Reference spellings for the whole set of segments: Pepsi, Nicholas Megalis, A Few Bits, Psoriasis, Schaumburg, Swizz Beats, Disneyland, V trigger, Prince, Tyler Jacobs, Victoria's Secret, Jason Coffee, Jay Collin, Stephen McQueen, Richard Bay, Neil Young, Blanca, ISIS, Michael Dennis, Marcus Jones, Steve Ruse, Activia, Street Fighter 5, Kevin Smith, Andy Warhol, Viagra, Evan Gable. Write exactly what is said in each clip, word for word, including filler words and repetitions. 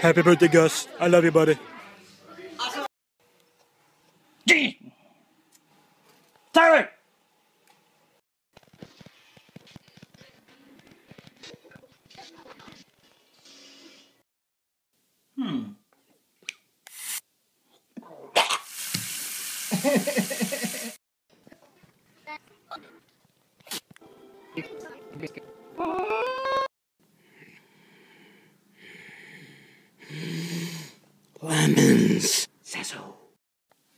Happy birthday, Gus. I love you, buddy. Tyler! Hmm. Lemons. Sasso.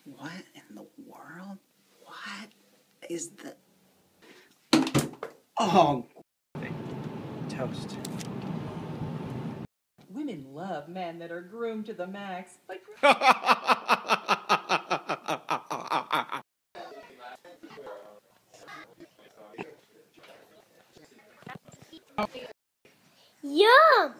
What in the world? What is the... Oh. Toast. Women love men that are groomed to the max. Like... Yum!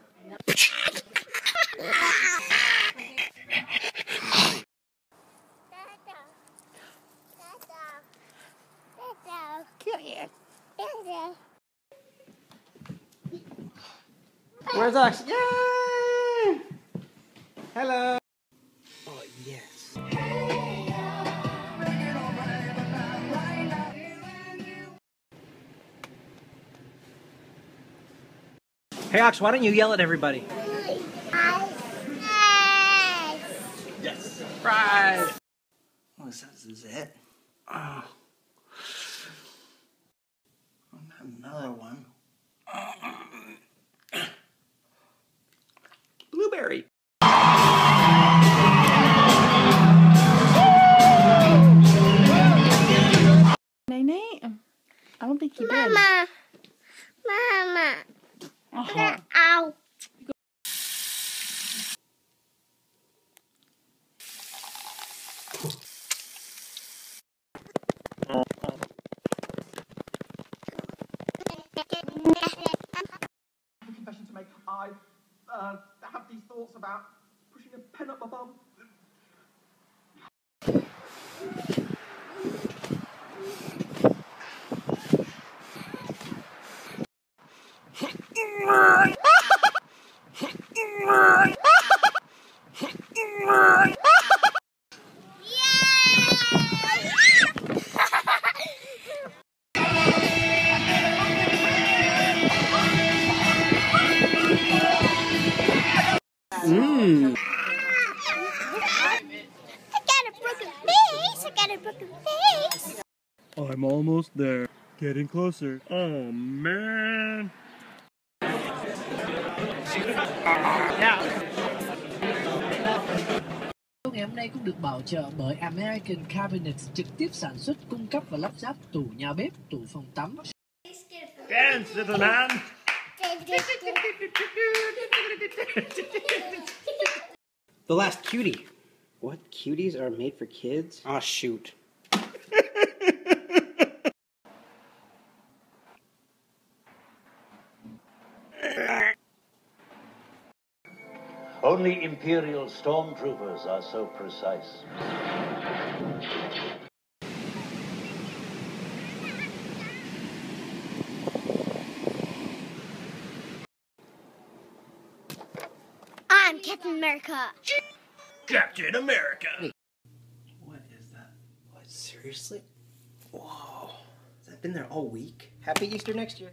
Where's Ox? Yay! Hello! Oh, yes. Hey, Ox, why don't you yell at everybody? Yes! Fries! Oh, is that Zazette? Oh. Not another one. Blueberry. Nene, I don't think you did. Mama, Mama, uh-huh. Ow. Confession to make. I uh, have these thoughts about pushing a pen up my bum. Mm. I got a broken face, I got a broken face. I'm almost there. Getting closer. Oh man. Ngày hôm nay cũng được bảo trợ bởi American Cabinets, trực tiếp sản xuất, cung cấp và lắp ráp tủ nhà bếp, tủ phòng tắm. Dance, little man. The last cutie. What cuties are made for kids? Ah, oh, shoot. Only Imperial stormtroopers are so precise. Captain America. Captain America. What is that? What, seriously? Whoa. Has that been there all week? Happy Easter next year.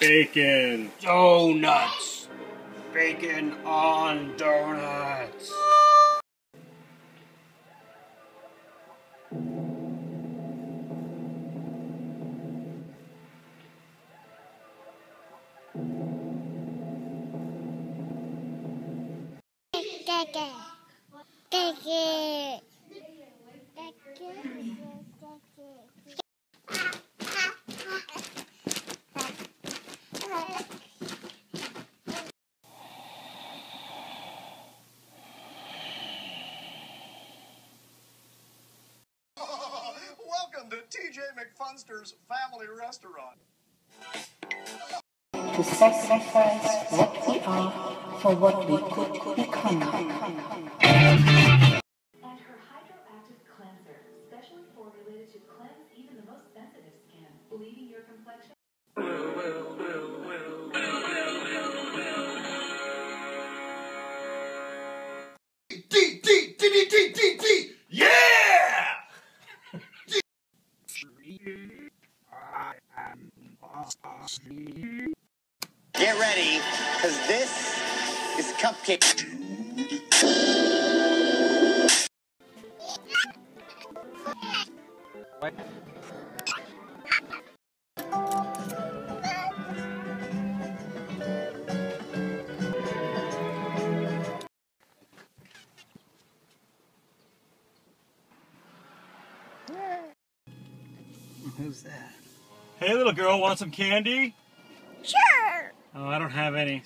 Bacon donuts. Bacon on donuts. Cricket. Cricket. T J McFunster's family restaurant. To sacrifice what we are for what we could become. And her hydroactive cleanser, specially formulated to cleanse even the most sensitive skin, leaving your complexion. D D D D D D. Yeah. Get ready, because this is Cupcake. What? Who's that? Hey, little girl, want some candy? Sure! Oh, I don't have any.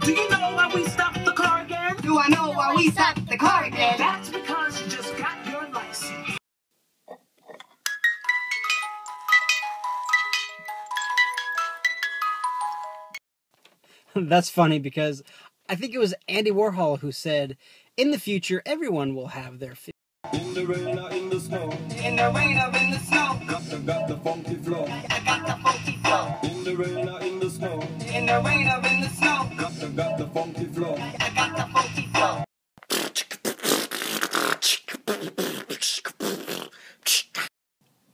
Do you know why we stopped the car again? Do I know why we stopped the car again? That's because you just got your license. That's funny because I think it was Andy Warhol who said, in the future, everyone will have their feet. In the rain or in the snow. In the rain or in the snow. I got the funky flow. I got the funky flow. In the rain or in the snow. In the rain or in the snow. I got the funky flow. I got the funky flow.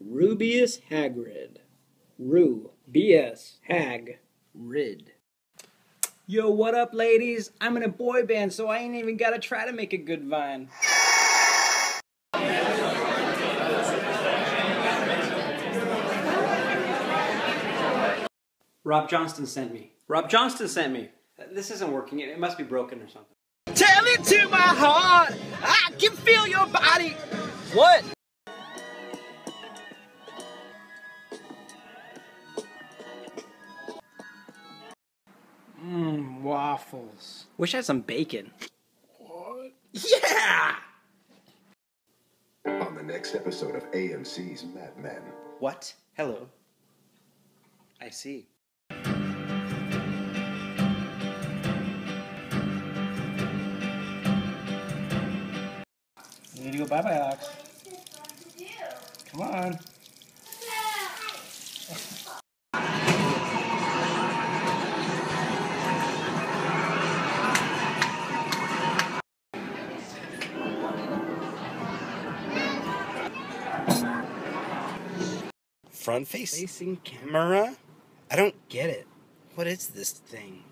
Rubeus Hagrid. Ru. B S. Hag. Rid. Yo, what up, ladies? I'm in a boy band, so I ain't even gotta try to make a good vine. Rob Johnston sent me. Rob Johnston sent me. This isn't working. It must be broken or something. Tell it to my heart. I can feel your body. What? Mmm, waffles. Wish I had some bacon. What? Yeah! On the next episode of A M C's Mad Men. What? Hello. I see. We need to go bye-bye, Alex. Come on. Front face? Facing camera? I don't get it. What is this thing?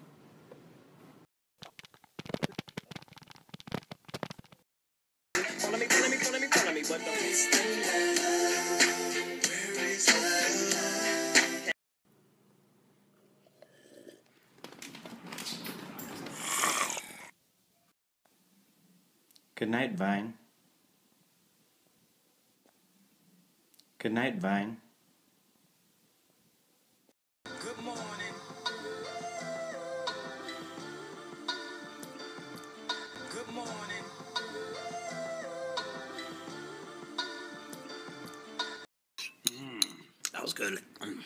Good night, Vine. Good night, Vine. Good morning. Good morning. Mm, that was good. Mm.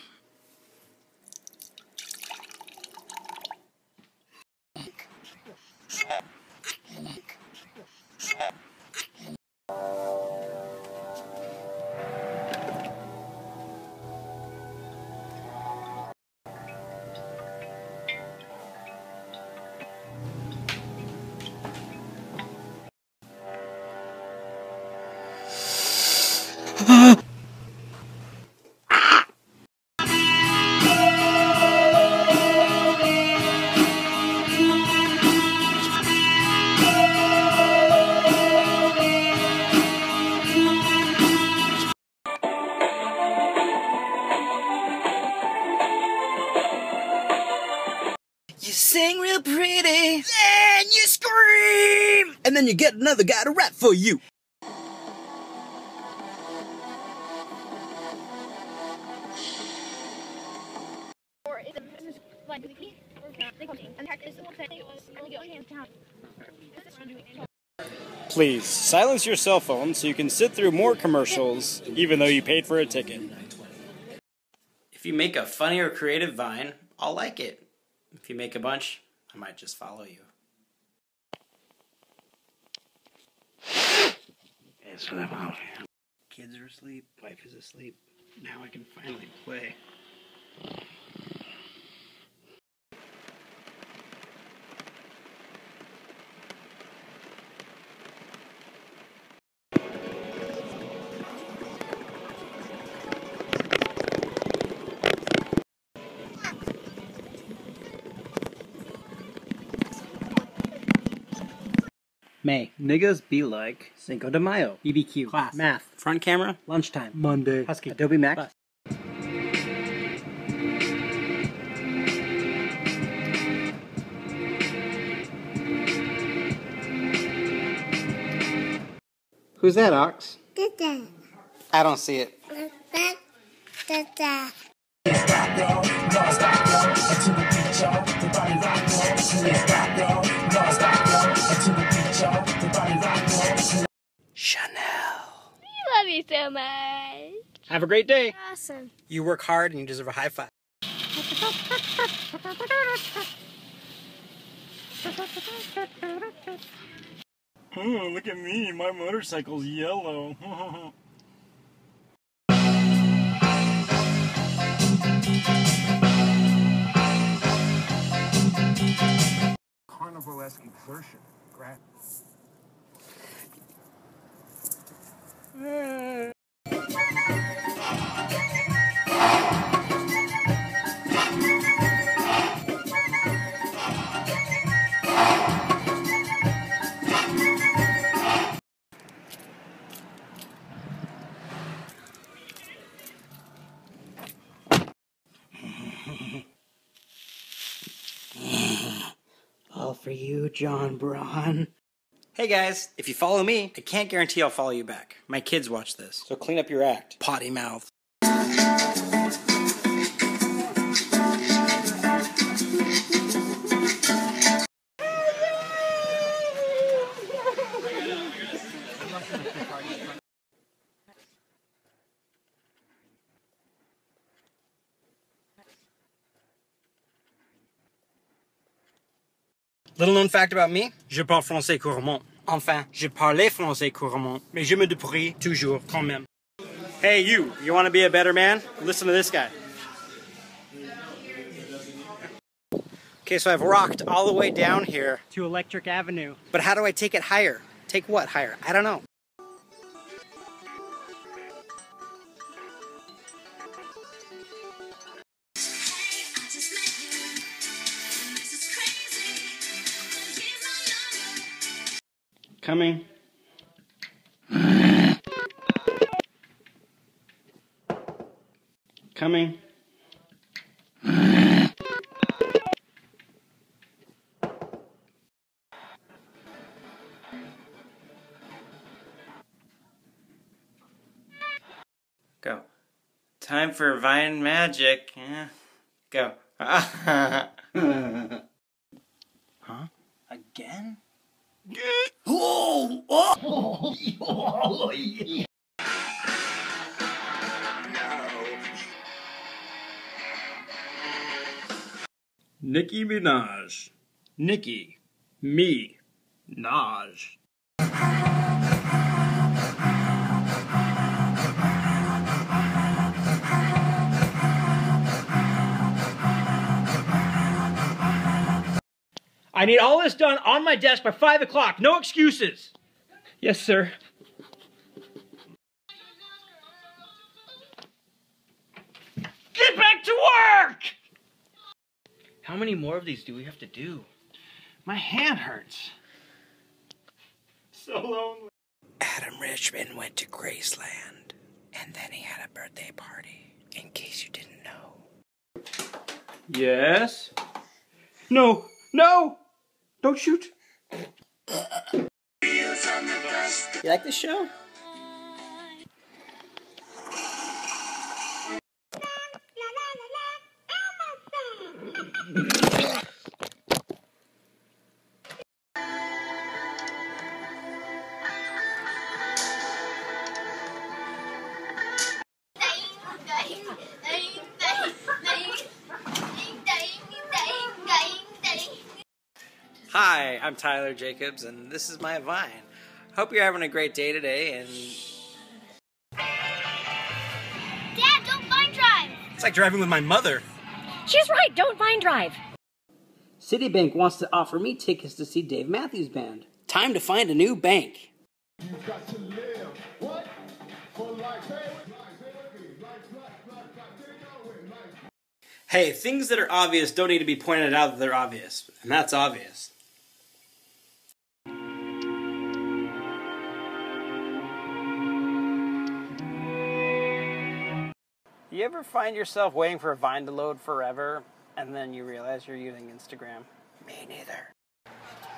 And then you get another guy to rap for you. Please silence your cell phone so you can sit through more commercials even though you paid for a ticket. If you make a funny or creative Vine, I'll like it. If you make a bunch, I might just follow you. It's what I'm out here. Kids are asleep, wife is asleep. Now I can finally play. May. Niggas be like Cinco de Mayo. B B Q. Class. Math. Front camera. Lunchtime. Monday. Husky. Adobe Max. Bus. Who's that, Ox? Da-da. I don't see it. Da-da. Chanel. We love you so much. Have a great day. Awesome. You work hard and you deserve a high five. Oh, look at me. My motorcycle's yellow. Carnivalesque exertion. Grant. Mm. All for you, John Braun. Hey guys, if you follow me, I can't guarantee I'll follow you back. My kids watch this, so clean up your act. Potty mouth. Little known fact about me, je parle français couramment. Enfin, je parlais français couramment, mais je me débrouille toujours quand même. Hey you, you want to be a better man? Listen to this guy. Okay, so I've rocked all the way down here. To Electric Avenue. But how do I take it higher? Take what higher? I don't know. Coming. Coming. Go. Time for Vine magic. Yeah. Go. Huh? Again? Oh, oh, oh, yeah. No. Nicki Minaj. Nicki. Me. Naj. I need all this done on my desk by five o'clock. No excuses. Yes, sir. Get back to work! How many more of these do we have to do? My hand hurts. So lonely. Adam Richman went to Graceland, and then he had a birthday party, in case you didn't know. Yes? No! No! Don't shoot! You like this show? Hi, I'm Tyler Jacobs, and this is my Vine. Hope you're having a great day today, and... Dad, don't Vine drive! It's like driving with my mother. She's right, don't Vine drive. Citibank wants to offer me tickets to see Dave Matthews Band. Time to find a new bank. You got to live. What? For life, hey? Hey, things that are obvious don't need to be pointed out that they're obvious, and that's obvious. You ever find yourself waiting for a Vine to load forever, and then you realize you're using Instagram? Me neither.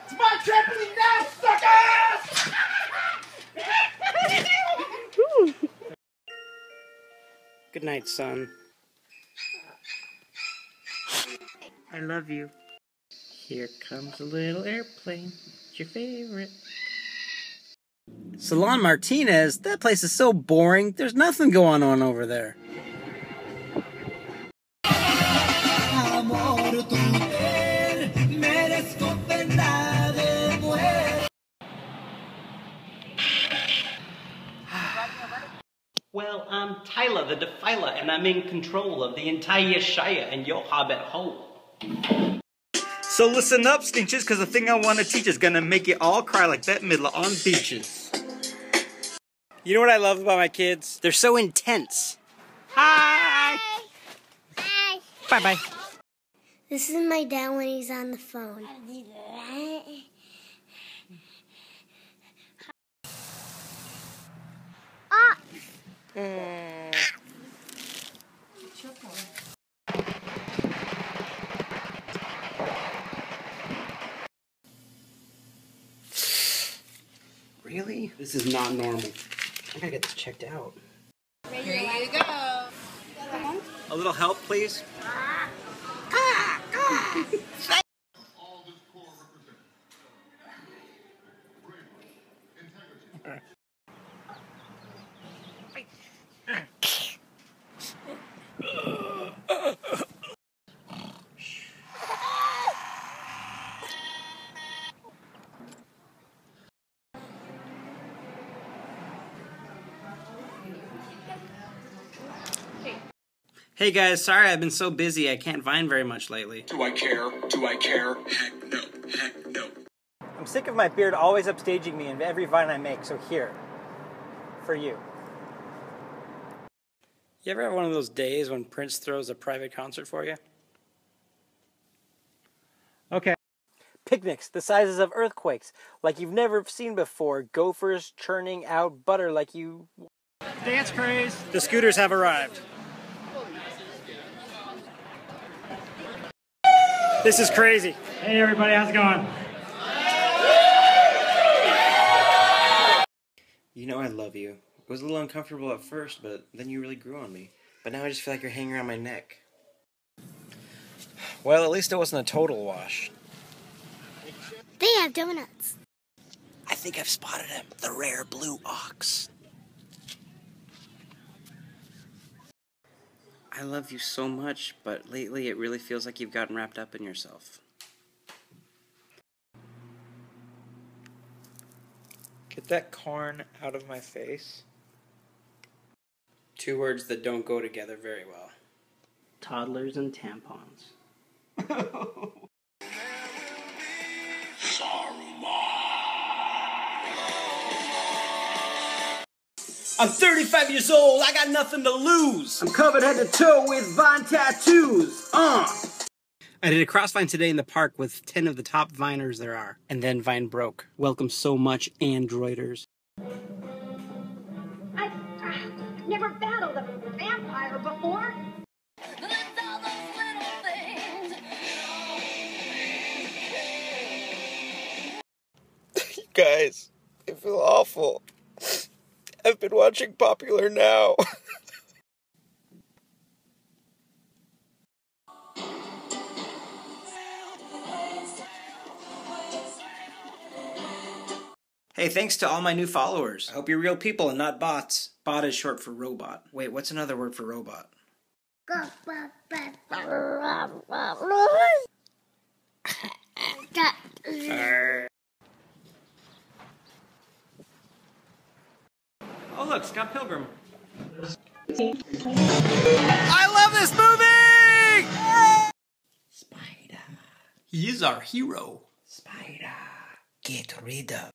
It's my trampoline now, suckers! Good night, son. I love you. Here comes a little airplane. It's your favorite. Salon Martinez? That place is so boring. There's nothing going on over there. Well, I'm Tyler the Defiler, and I'm in control of the entire Shire and your hobbit hole. So listen up, stinches, because the thing I want to teach is going to make you all cry like that middler on beaches. You know what I love about my kids? They're so intense. Hi! Hi! Bye-bye. This is my dad when he's on the phone. Ah! Mm. Really? This is not normal. I gotta get this checked out. Here you go. A little help, please. Hey guys, sorry I've been so busy I can't Vine very much lately. Do I care? Do I care? Heck no, heck no. I'm sick of my beard always upstaging me in every Vine I make, so here. For you. You ever have one of those days when Prince throws a private concert for you? Okay. Picnics, the sizes of earthquakes, like you've never seen before, gophers churning out butter like you... Dance craze! The scooters have arrived. This is crazy. Hey everybody, how's it going? You know I love you. It was a little uncomfortable at first, but then you really grew on me. But now I just feel like you're hanging around my neck. Well, at least it wasn't a total wash. They have donuts. I think I've spotted him. The rare blue ox. I love you so much, but lately it really feels like you've gotten wrapped up in yourself. Get that corn out of my face. Two words that don't go together very well. Toddlers and tampons. I'm thirty-five years old, I got nothing to lose. I'm covered head to toe with Vine tattoos, uh. I did a cross Vine today in the park with ten of the top Viners there are. And then Vine broke. Welcome so much, Androiders. I've, I've never battled a vampire before. You guys, I feel awful. I've been watching Popular Now. Hey, thanks to all my new followers. I hope you're real people and not bots. Bot is short for robot. Wait, what's another word for robot? Oh look, Scott Pilgrim. I love this movie! Spider. He is our hero. Spider. Get rid of.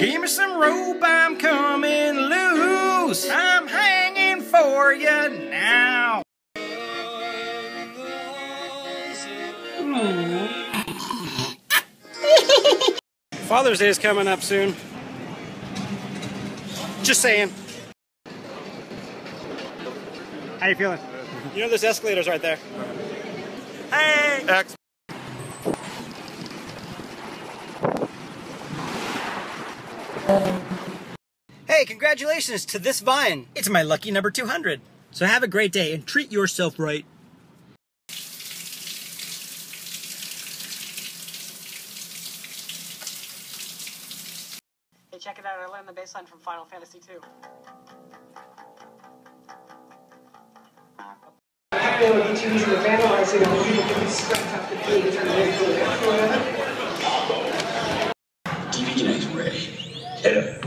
Give me some rope, I'm coming loose. I'm hanging for you now. Father's Day is coming up soon. Just saying. How you feeling? You know there's escalators right there. Hey! X. Hey, congratulations to this vine. It's my lucky number two hundred. So have a great day and treat yourself right. Hey, check it out. I learned the bass line from Final Fantasy two. I feel like too easy to vandalize it, and people can be stuck up the gate and turn it into a T V tonight's ready. Hit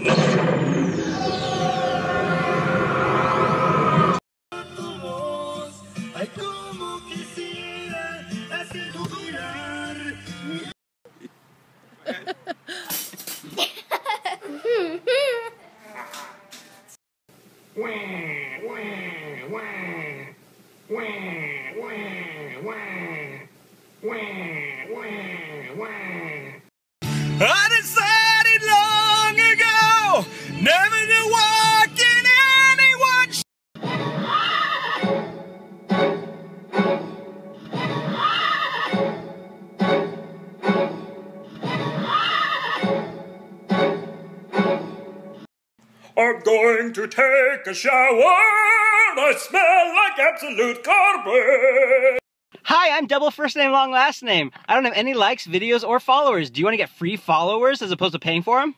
I'm going to take a shower. I smell like absolute garbage. Hi, I'm double first name, long last name. I don't have any likes, videos, or followers. Do you want to get free followers as opposed to paying for them?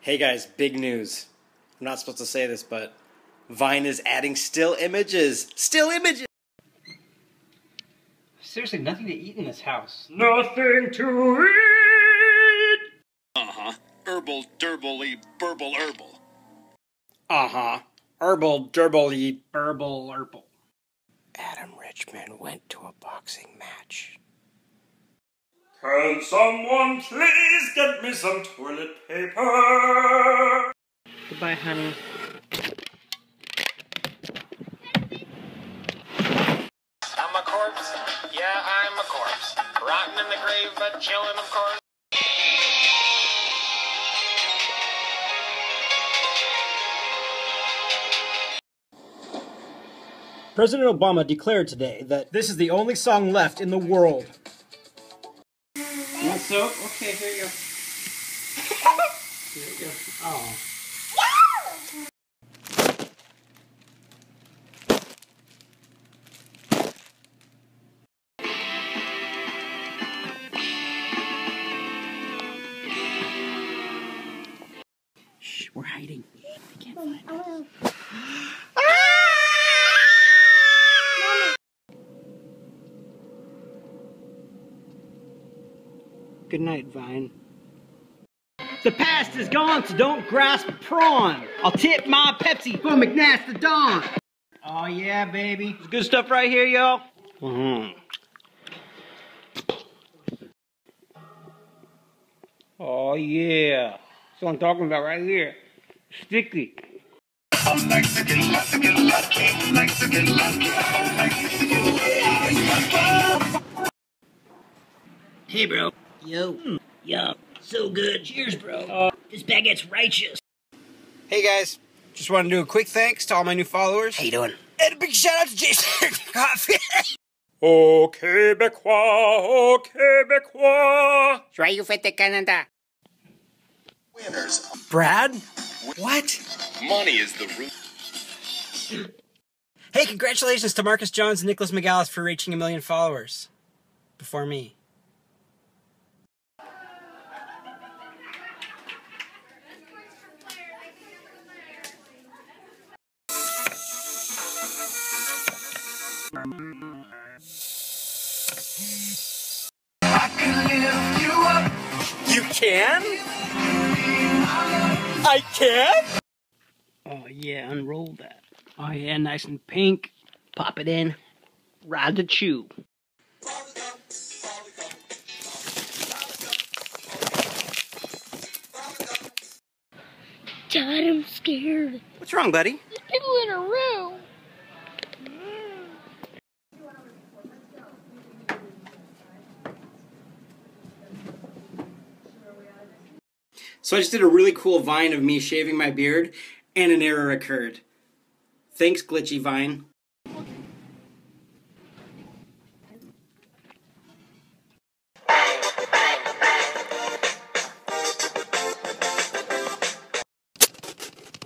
Hey guys, big news. I'm not supposed to say this, but Vine is adding still images. Still images. Seriously, nothing to eat in this house. Nothing to eat! Uh-huh. Herbal, derble-y, burble, herbal. Uh-huh. Herbal, derble-y, burble, herbal. Adam Richman went to a boxing match. Can someone please get me some toilet paper? Goodbye, honey. I'm a corpse. Yeah, I'm a corpse. Rotten in the grave, but chillin', of course. President Obama declared today that this is the only song left in the world. Want soap? Okay, here you go. Here you go. Oh. We're hiding. They can't find us. Ah! Good night, Vine. The past is gone, so don't grasp prawn. I'll tip my Pepsi for McNass the Dawn. Oh yeah, baby. It's good stuff right here, y'all. Mm-hmm. Oh yeah. That's what I'm talking about right here. Sticky. I'm Mexican, Mexican, lucky, Mexican, lucky, Mexican, lucky. Hey, bro. Yo. Yo. So good. Cheers, bro. Uh, this baguette's righteous. Hey, guys. Just want to do a quick thanks to all my new followers. How you doing? And a big shout-out to Jason Coffee. Oh, Québécois, oh, Québécois. Joyeux fête de Canada. Winners. Brad? What? Money is the root. Hey, congratulations to Marcus Jones and Nicholas Megalis for reaching a million followers. Before me. I can lift you up. You can? I can? Oh yeah, unroll that. Oh yeah, nice and pink. Pop it in. Ride the chew. God, I'm scared. What's wrong, buddy? There's people in a room. So I just did a really cool vine of me shaving my beard, and an error occurred. Thanks, glitchy vine.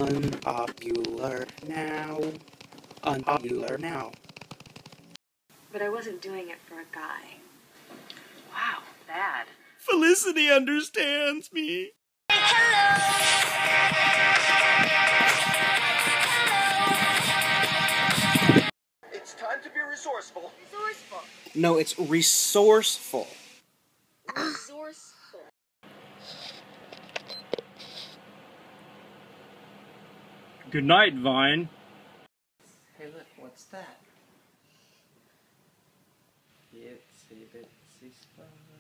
Unpopular now. Unpopular now. But I wasn't doing it for a guy. Wow, bad. Felicity understands me. Hello. It's time to be resourceful. Resourceful. No, it's resourceful. Resourceful. Good night, Vine. Hey, look, what's that? Itsy bitsy spider.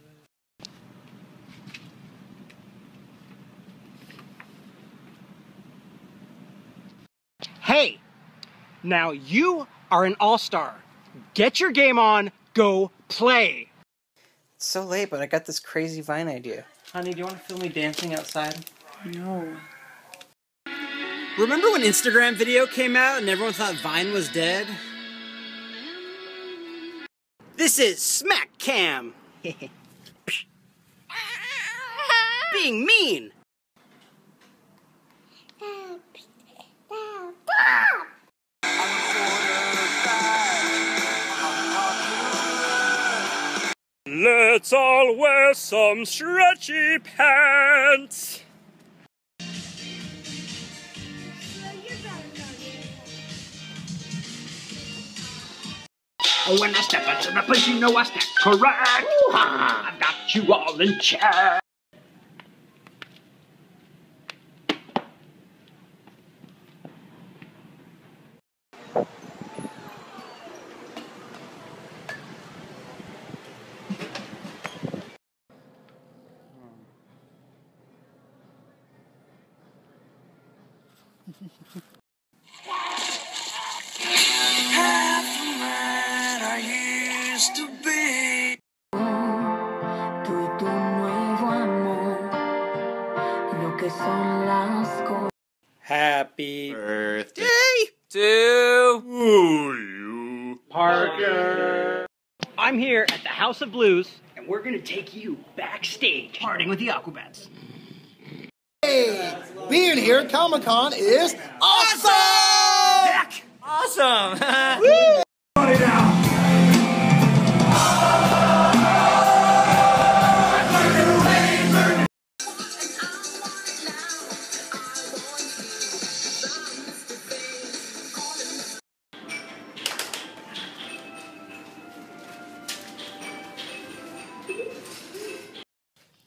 Hey, now you are an all-star. Get your game on, go play. It's so late, but I got this crazy Vine idea. Honey, do you want to film me dancing outside? No. Remember when Instagram video came out and everyone thought Vine was dead? This is Smack Cam. Being mean. Let's all wear some stretchy pants. Oh, when I step into the place, you know I step correct. I got you all in check. Happy birthday to you, Parker. I'm here at the House of Blues, and we're gonna take you backstage, partying with the Aquabats. Hey, being here at Comic-Con is awesome! Back. Awesome! Woo!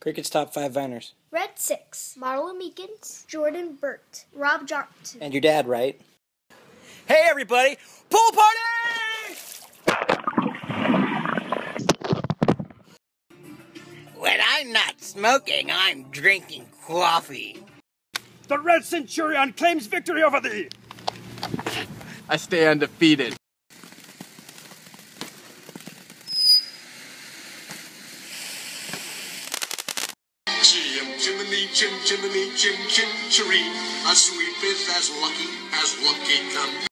Cricket's top five Viners. Red Six, Marla Meekins, Jordan Burt, Rob Johnston. And your dad, right? Hey, everybody! Pool party! When I'm not smoking, I'm drinking coffee. The Red Centurion claims victory over thee! I stay undefeated. chimney, chim, chimney, chim, chim, chiree. A sweet is as lucky as lucky can be.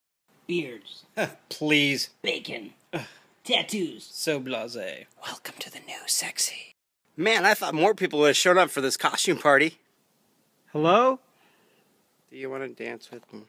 Beards. Please. Bacon. Ugh. Tattoos. So blasé. Welcome to the new sexy. Man, I thought more people would have shown up for this costume party. Hello? Do you want to dance with me?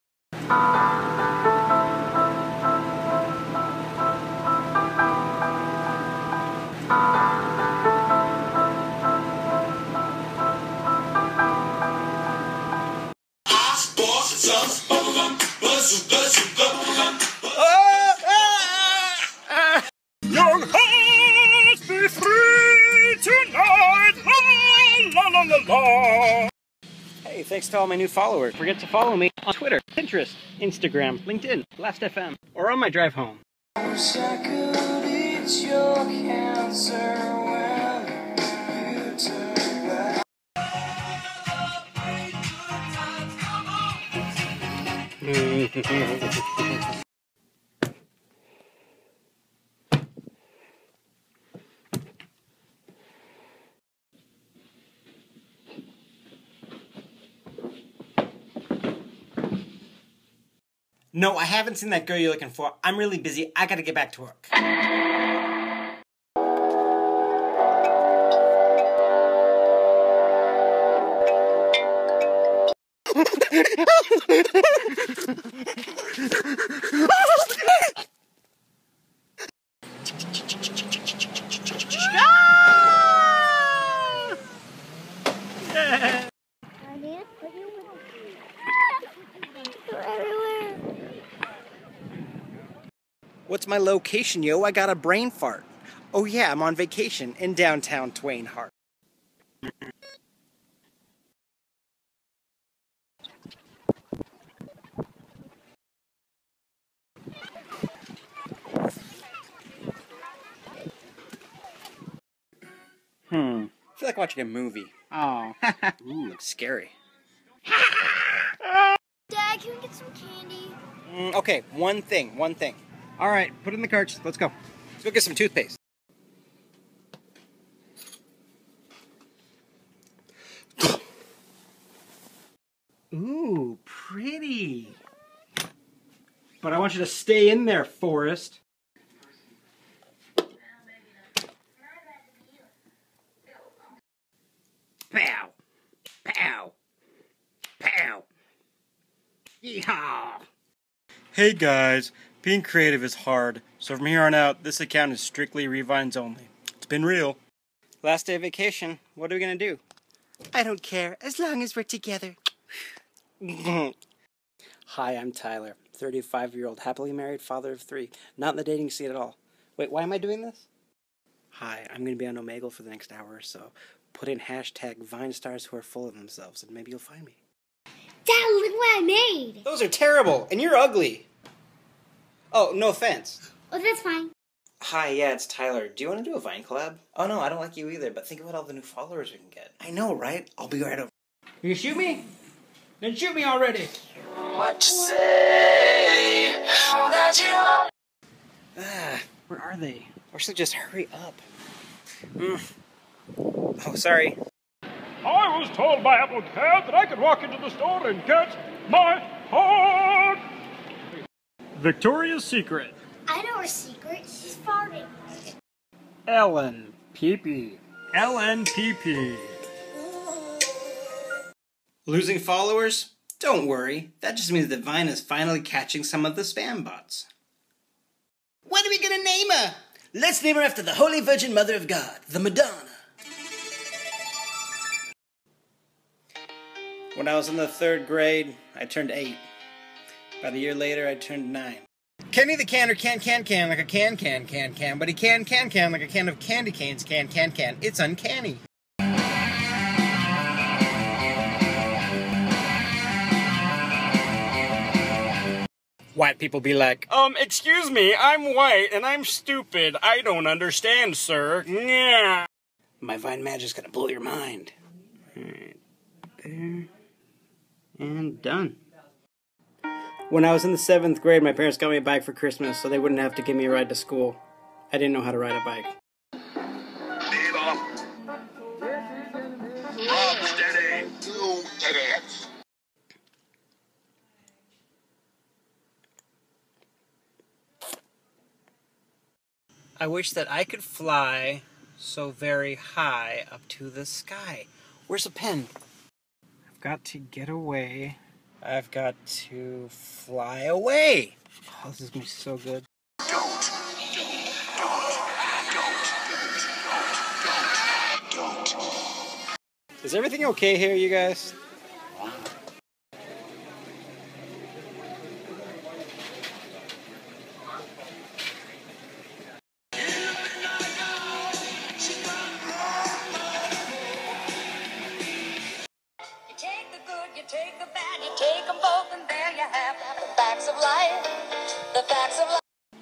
Young hearts be free tonight. La, la, la, la, la. Hey, thanks to all my new followers. Forget to follow me on Twitter, Pinterest, Instagram, LinkedIn, Last F M, or on my drive home. I wish I could eat your cancer when you turn back. No, I haven't seen that girl you're looking for. I'm really busy. I gotta get back to work. What's my location, yo? I got a brain fart. Oh yeah, I'm on vacation in downtown Twain Harte. Hmm. I feel like watching a movie. Oh. Ooh, looks scary. Dad, can we get some candy? Mm, okay, one thing, one thing. All right, put it in the carts. Let's go. Let's go get some toothpaste. Ooh, pretty. But I want you to stay in there, Forrest. Pow. Pow. Pow. Yeehaw. Hey, guys. Being creative is hard, so from here on out, this account is strictly Revines only. It's been real. Last day of vacation, what are we gonna do? I don't care, as long as we're together. Hi, I'm Tyler, thirty-five-year-old, happily married, father of three, not in the dating scene at all. Wait, why am I doing this? Hi, I'm gonna be on Omegle for the next hour or so. Put in hashtag Vine stars who are full of themselves, and maybe you'll find me. Dad, look what I made! Those are terrible, and you're ugly! Oh, no offense. Oh, that's fine. Hi, yeah, it's Tyler. Do you want to do a Vine collab? Oh, no, I don't like you either, but think about all the new followers we can get. I know, right? I'll be right over. You shoot me? Then shoot me already. What you say that you are... Ah, where are they? Or should I just hurry up? Mm. Oh, sorry. I was told by Apple Cab that I could walk into the store and get my heart. Victoria's Secret. I know her secret. She's farting. Ellen Peepee. Ellen Peepee. Losing followers? Don't worry. That just means that Vine is finally catching some of the spam bots. What are we gonna name her? Let's name her after the Holy Virgin Mother of God, the Madonna. When I was in the third grade, I turned eight. About a year later, I turned nine. Kenny the Canner can can can like a can can can can, but he can can can like a can of candy canes can can can. It's uncanny. White people be like, um, excuse me, I'm white and I'm stupid. I don't understand, sir. Yeah. My Vine magic's gonna blow your mind. Right there. And done. When I was in the seventh grade, my parents got me a bike for Christmas so they wouldn't have to give me a ride to school. I didn't know how to ride a bike. Cabinets. I wish that I could fly so very high up to the sky. Where's a pen? I've got to get away. I've got to fly away. Oh, this is going to be so good. Is everything okay here, you guys?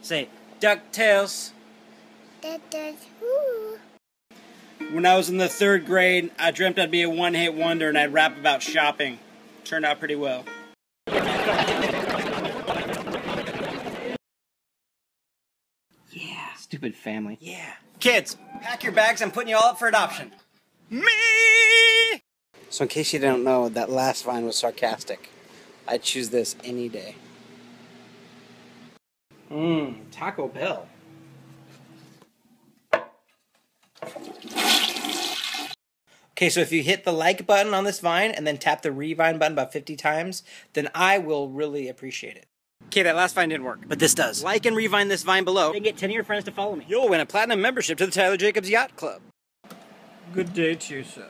Say, DuckTales. DuckTales, who? When I was in the third grade, I dreamt I'd be a one-hit wonder and I'd rap about shopping. Turned out pretty well. Yeah. Stupid family. Yeah. Kids, pack your bags. I'm putting you all up for adoption. Me! So in case you don't know, that last vine was sarcastic. I'd choose this any day. Mmm, Taco Bell. Okay, so if you hit the like button on this vine and then tap the revine button about fifty times, then I will really appreciate it. Okay, that last vine didn't work, but this does. Like and revine this vine below and get ten of your friends to follow me. You'll win a platinum membership to the Tyler Jacobs Yacht Club. Good day to you, sir.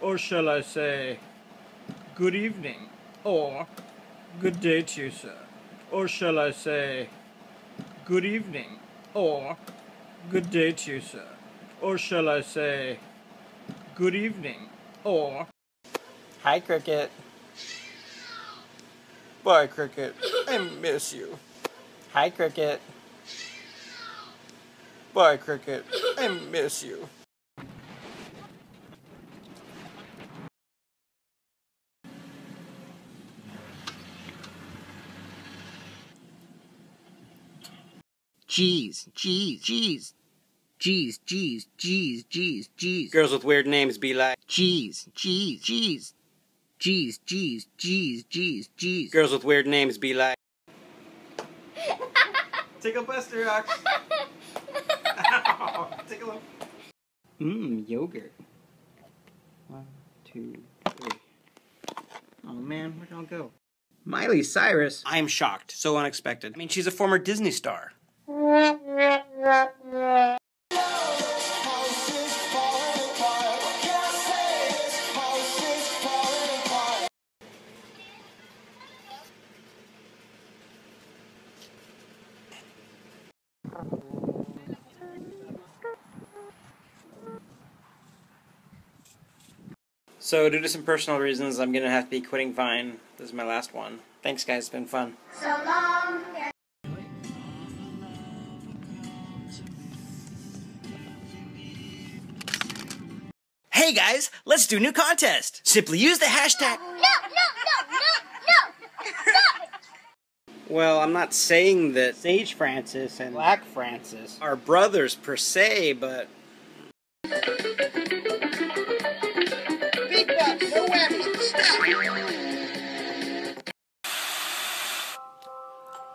Or shall I say, good evening. Or, good day to you, sir. Or shall I say, good evening, or good day to you, sir. Or shall I say, good evening, or... Hi, Cricket. Bye, Cricket. I miss you. Hi, Cricket. Bye, Cricket. I miss you. Jeez, jeez, jeez, jeez, jeez, jeez, jeez, jeez. Girls with weird names be like, jeez, jeez, jeez, jeez, jeez, jeez, jeez, jeez. Girls with weird names be like, tickle Buster rocks. Ow, tickle him. Mmm, yogurt. One, two, three. Oh man, where'd y'all go? Miley Cyrus. I'm shocked. So unexpected. I mean, she's a former Disney star. So due to some personal reasons, I'm gonna have to be quitting Vine. This is my last one. Thanks guys, it's been fun. So long. Hey guys, let's do a new contest. Simply use the hashtag. No, no, no, no, no, stop it. Well, I'm not saying that Sage Francis and Black Francis are brothers per se, but. Big bucks, no whammies, stop.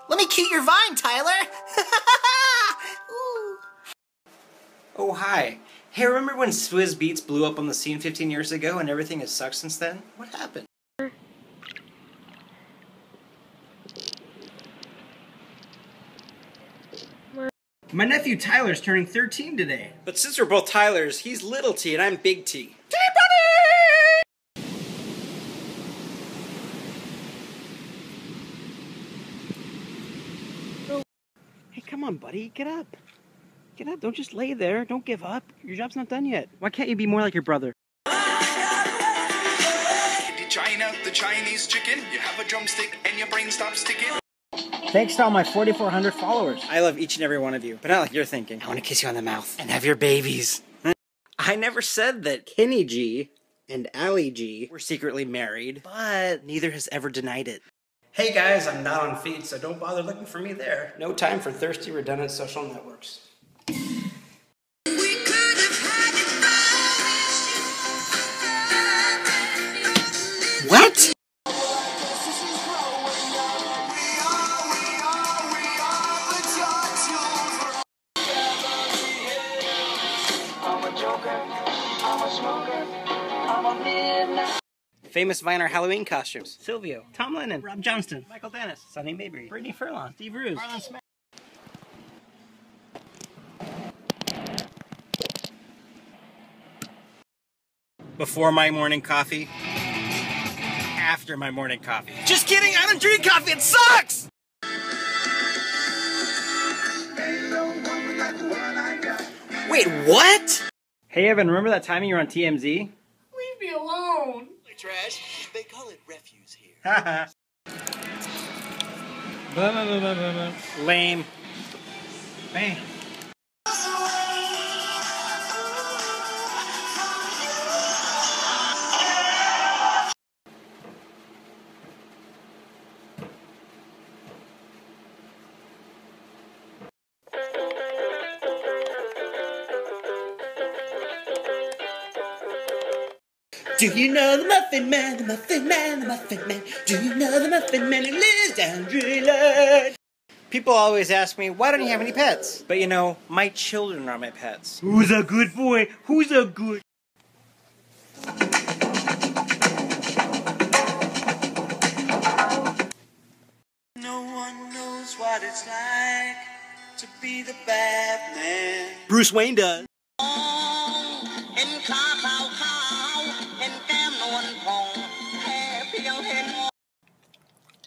Let me cue your vine, Tyler. Ooh. Oh, hi. Hey, remember when Swizz Beats blew up on the scene fifteen years ago and everything has sucked since then? What happened? My nephew Tyler's turning thirteen today. But since we're both Tylers, he's Little T and I'm Big T. T-Buddy! Oh. Hey, come on, buddy. Get up. Get up, don't just lay there, don't give up. Your job's not done yet. Why can't you be more like your brother? China, the Chinese chicken, you have a drumstick and your brain stops sticking. Thanks to all my forty-four hundred followers. I love each and every one of you, but not like you're thinking. I want to kiss you on the mouth and have your babies. I never said that Kenny G and Allie G were secretly married, but neither has ever denied it. Hey guys, I'm not on feed, so don't bother looking for me there. No time for thirsty, redundant social networks. What? Famous Viner Halloween costumes. Silvio, Tom Lennon, Rob Johnston, Michael Dennis, Sonny Mabry, Brittany Furlong, Steve Ruse, Marlon Smith. Before my morning coffee, after my morning coffee. Just kidding, I don't drink coffee, it sucks! Wait, what? Hey Evan, remember that time you were on T M Z? Leave me alone! Like trash, they call it refuse here. Haha. Lame. Bang. Do you know the Muffin Man, the Muffin Man, the Muffin Man? Do you know the Muffin Man who lives down Drury Lane? People always ask me, why don't you have any pets? But you know, my children are my pets. Who's a good boy? Who's a good... No one knows what it's like to be the Batman. Bruce Wayne does.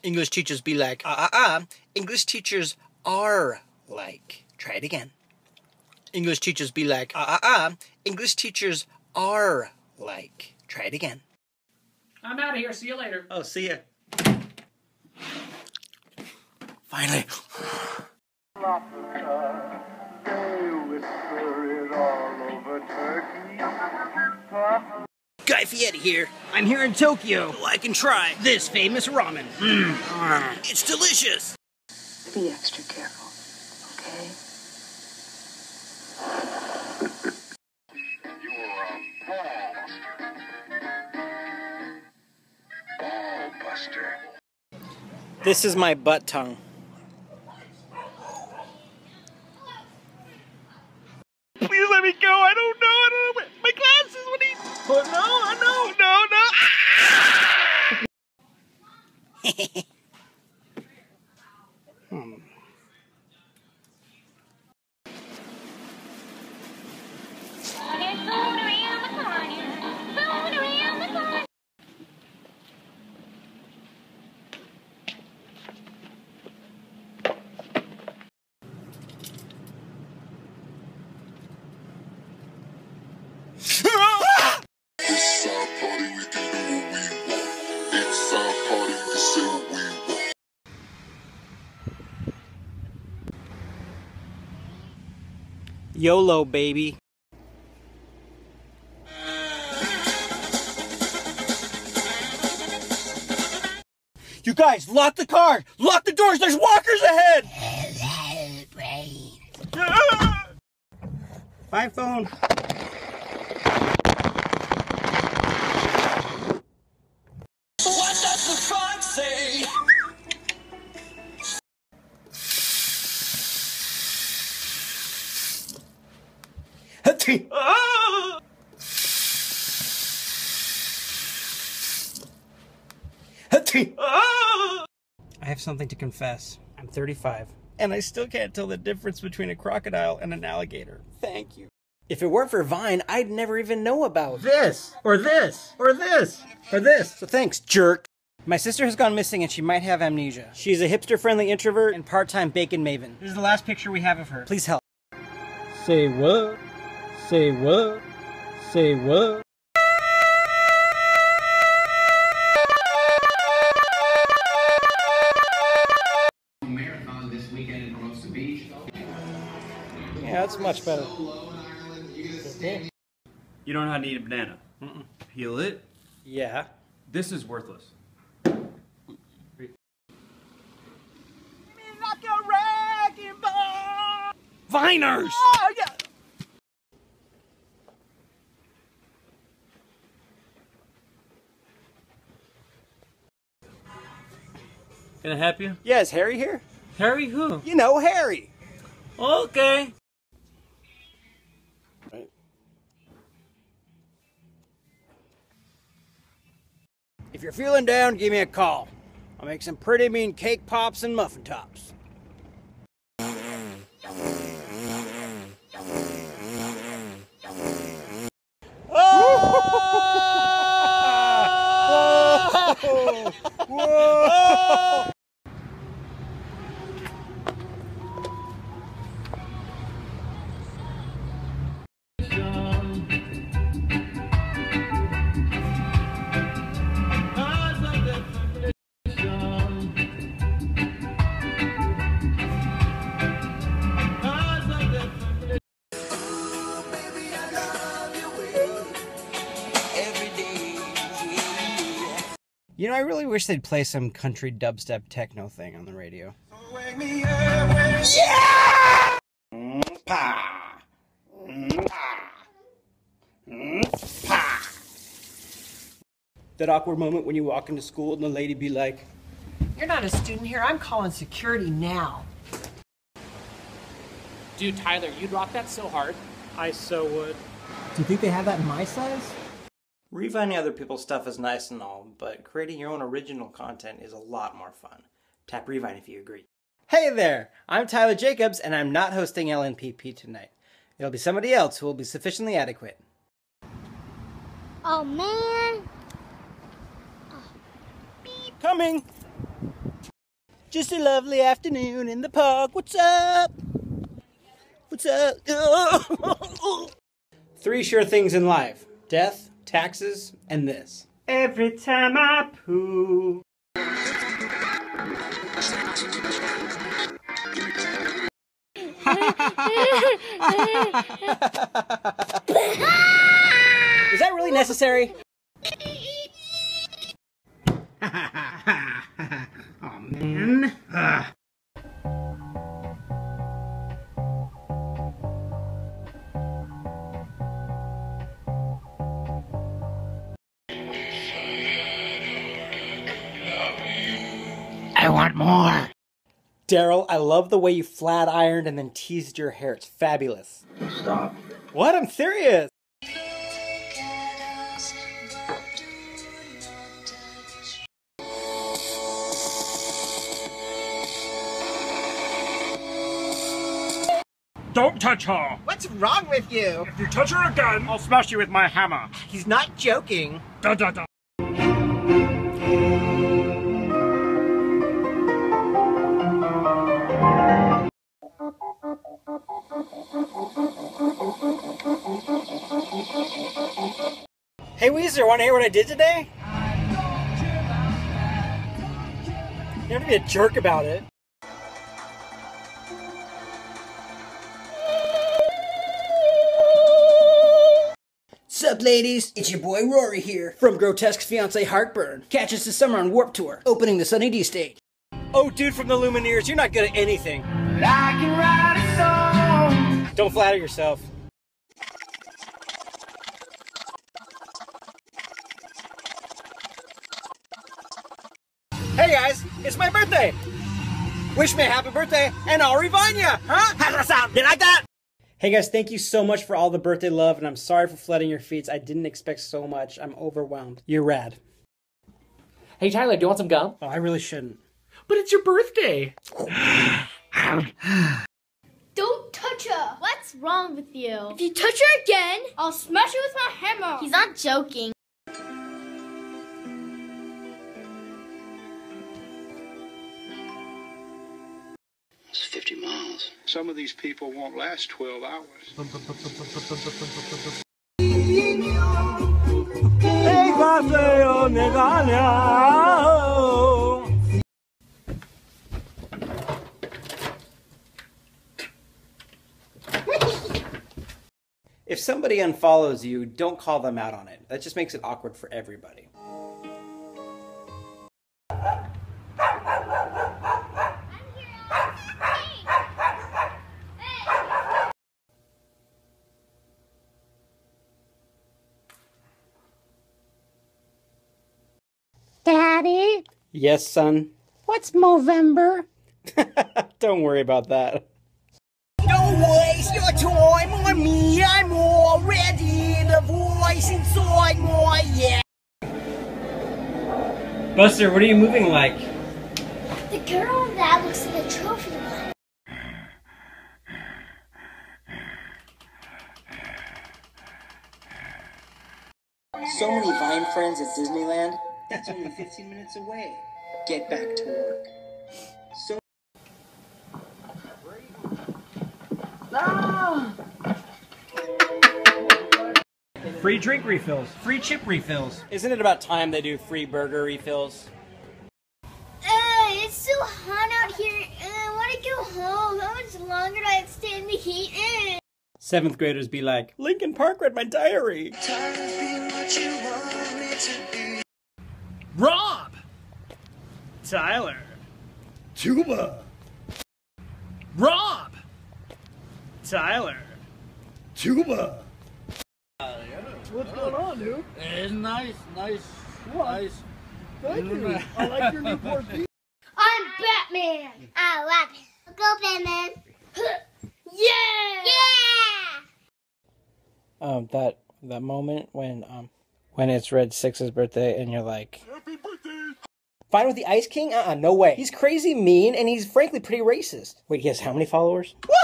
English teachers be like, ah, ah, ah. English teachers are like. Try it again. English teachers be like, ah, ah, ah. English teachers are like. Try it again. I'm out of here. See you later. Oh, see ya. Finally. Guy Fieri here. I'm here in Tokyo, so I can try this famous ramen. Mm. It's delicious. Be extra careful, okay? You're a ball buster. Ball buster. This is my butt tongue. Please let me go. I don't know. I don't know. My glasses. What are you? Oh no, no, no, no! Ah! hmm. YOLO, baby. You guys, lock the car! Lock the doors! There's walkers ahead! Hello, brain. My phone. What does the frog say? Ah! Ah! I have something to confess. I'm thirty-five. And I still can't tell the difference between a crocodile and an alligator. Thank you. If it weren't for Vine, I'd never even know about this, or this, or this, or this. So thanks, jerk. My sister has gone missing and she might have amnesia. She's a hipster-friendly introvert and part-time bacon maven. This is the last picture we have of her. Please help. Say what? Say what? Say what? Marathon this weekend in Rosa Beach. Yeah, that's much better. You don't know how to eat a banana. Mm-mm. Peel it. Yeah. This is worthless. Viners! Oh, yeah. Can I help you? Yeah, is Harry here? Harry who? You know, Harry. Okay. Right. you're feeling down, give me a call. I'll make some pretty mean cake pops and muffin tops. Whoa! Whoa! You know, I really wish they'd play some country dubstep techno thing on the radio. Yeah! That awkward moment when you walk into school and the lady be like, "You're not a student here, I'm calling security now." Dude, Tyler, you'd rock that so hard. I so would. Do you think they have that in my size? Refining other people's stuff is nice and all, but creating your own original content is a lot more fun. Tap Revine if you agree. Hey there! I'm Tyler Jacobs, and I'm not hosting L N P P tonight. It'll be somebody else who will be sufficiently adequate. Oh, man! Oh. Coming! Just a lovely afternoon in the park. What's up? What's up? Three sure things in life. Death, taxes, and this. Every time I poo. Is that really necessary? Oh, man. Ugh. I want more. Daryl, I love the way you flat ironed and then teased your hair. It's fabulous. Stop. What? I'm serious. Don't touch her. What's wrong with you? If you touch her again, I'll smash you with my hammer. He's not joking. Da da da. Hey Weezer, wanna hear what I did today? You have to be a jerk about it. Sup ladies, it's your boy Rory here from Grotesque's fiance Heartburn. Catch us this summer on Warped Tour, opening the Sunny D stage. Oh dude from the Lumineers, you're not good at anything. I can write a song. Don't flatter yourself. Hey guys, it's my birthday! Wish me a happy birthday, and I'll revine ya! Huh? How's that sound? You like that? Hey guys, thank you so much for all the birthday love, and I'm sorry for flooding your feeds. I didn't expect so much. I'm overwhelmed. You're rad. Hey Tyler, do you want some gum? Oh, I really shouldn't. But it's your birthday! Don't touch her! What's wrong with you? If you touch her again, I'll smash you with my hammer! He's not joking. It's fifty miles. Some of these people won't last twelve hours. If somebody unfollows you, don't call them out on it. That just makes it awkward for everybody. Daddy? Yes, son? What's Movember? Don't worry about that. No waste your time on me, I'm already the voice inside my head. Buster, what are you moving like? The girl that looks like a trophy wife. So many vine friends at Disneyland. That's only fifteen minutes away. Get back to work. So. Ah! Free drink refills. Free chip refills. Isn't it about time they do free burger refills? Uh, it's so hot out here. Uh, I want to go home. How much longer do I have to stay in the heat? Uh. Seventh graders be like, Linkin Park read my diary. Tired of being what you want me to be. Rob! Tyler. Tuba. Rob! Tyler. Tuba. What's going on, dude? It's nice, nice, what? nice. Thank you. I like your new Newport Beach. I'm Batman. I love it. Go, Batman. Yeah! Yeah! Um, that that moment when um when it's Red Six's birthday and you're like, happy birthday. Fine with the Ice King? Uh, uh no way. He's crazy, mean, and he's frankly pretty racist. Wait, he has how many followers? Woo!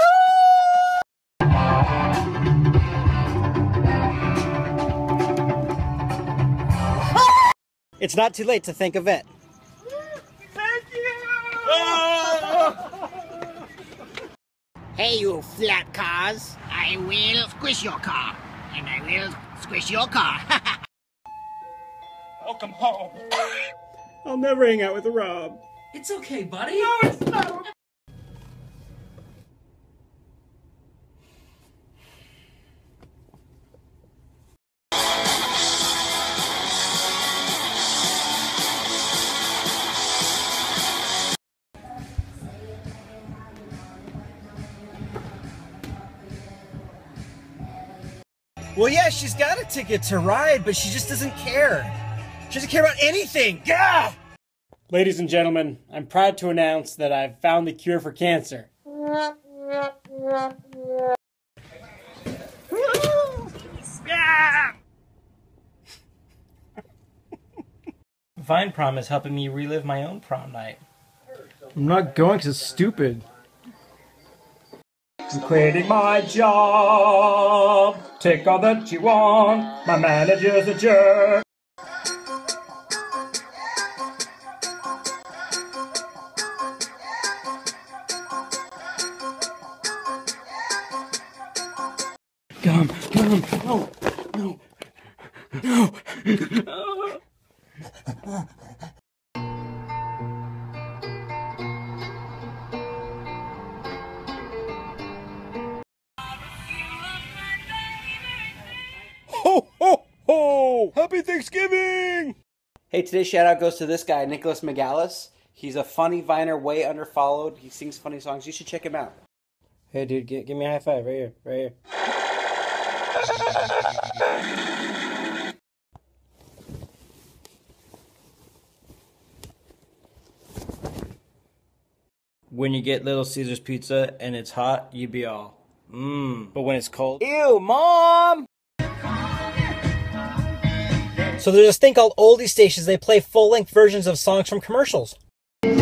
It's not too late to think of it. Thank you! Hey, you flat cars. I will squish your car. And I will squish your car. Welcome home. I'll never hang out with Rob. It's okay, buddy. No, it's not. Well, yeah, she's got a ticket to ride, but she just doesn't care. She doesn't care about anything. Gah! Ladies and gentlemen, I'm proud to announce that I've found the cure for cancer. Vine Prom is helping me relive my own prom night. I'm not going because it's stupid. I'm quitting my job. Take all that you want. My manager's a jerk. Come, come, no, no, no. Happy Thanksgiving! Hey, today's shout out goes to this guy, Nicholas Megalis. He's a funny viner, way underfollowed. He sings funny songs. You should check him out. Hey, dude, give, give me a high five right here, right here. When you get Little Caesar's pizza and it's hot, you be all, mmm. But when it's cold, ew, Mom! So there's this thing called oldie stations. They play full-length versions of songs from commercials. Mommy,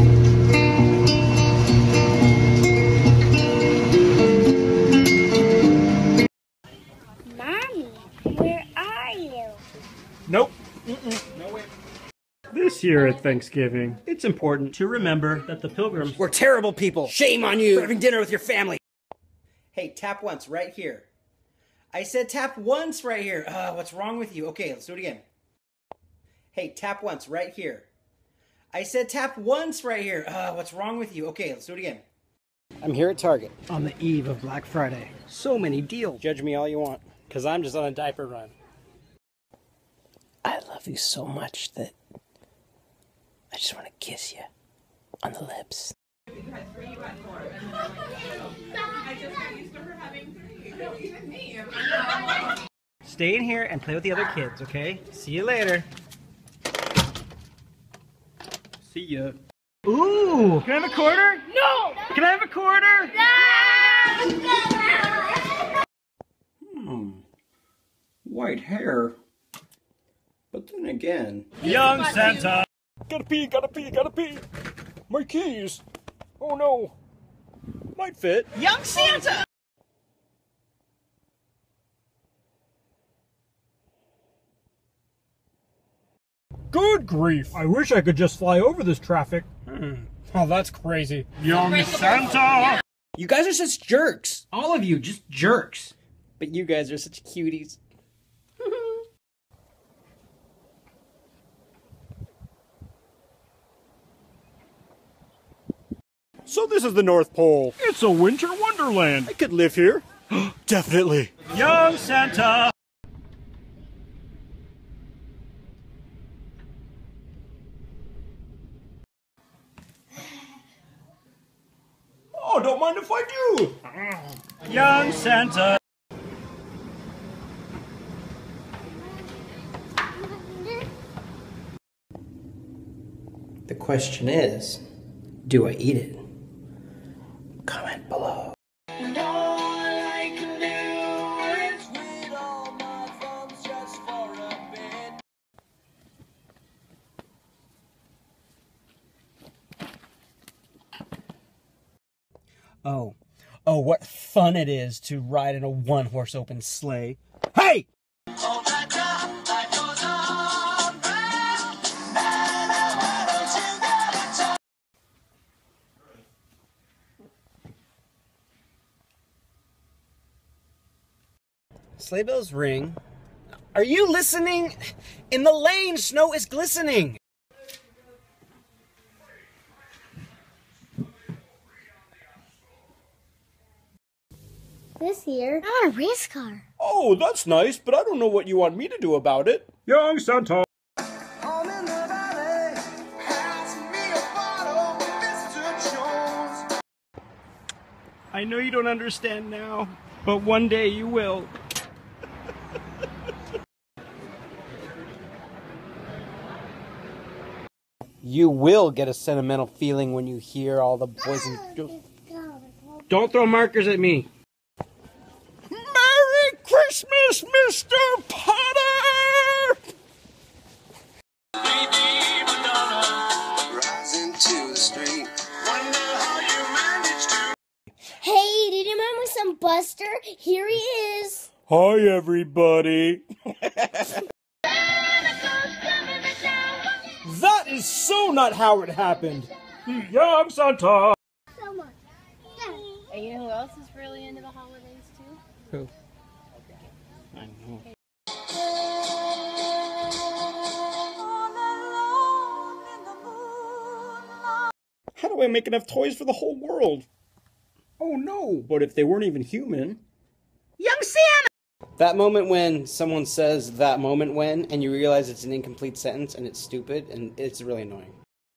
where are you? Nope. Mm-mm. No way. This year at Thanksgiving, it's important to remember that the Pilgrims were terrible people. Shame on you for having dinner with your family. Hey, tap once right here. I said tap once right here. Uh, what's wrong with you? Okay, let's do it again. Hey, tap once right here. I said tap once right here. Uh, what's wrong with you? Okay, let's do it again. I'm here at Target. On the eve of Black Friday. So many deals. Judge me all you want, because I'm just on a diaper run. I love you so much that I just want to kiss you on the lips. You had three, you had four. I just got used to her having three. No, even me. Stay in here and play with the other kids, okay? See you later. See ya. Ooh! Can I have a quarter? No! Can I have a quarter? No! Hmm. White hair. But then again... Young Santa! Gotta pee, gotta pee, gotta pee. My keys. Oh no. Might fit. Young Santa! Good grief. I wish I could just fly over this traffic. Mm. Oh, that's crazy. Young Santa! You guys are such jerks. All of you, just jerks. But you guys are such cuties. So this is the North Pole. It's a winter wonderland. I could live here. Definitely. Young Santa! Oh, don't mind if I do! Young Santa! The question is, do I eat it? Comment below. And all I can do is read all my thumbs just for a bit. Oh. Oh, what fun it is to ride in a one-horse open sleigh. Hey! Oh, that job, that goes on. Sleigh bells ring. Are you listening? In the lane, snow is glistening. This year, I want a race car. Oh, that's nice, but I don't know what you want me to do about it. Young Santa. I know you don't understand now, but one day you will. You will get a sentimental feeling when you hear all the boys and... Oh, don't throw markers at me. Merry Christmas, Mister Potter! Hey, did you mind with some Buster? Here he is. Hi, everybody. That is so not how it happened. Young Santa. So much. Yeah. And you know who else is really into the holidays too? Who? I know. How do I make enough toys for the whole world? Oh no! But if they weren't even human. Young Santa. That moment when someone says that moment when and you realize it's an incomplete sentence and it's stupid and it's really annoying.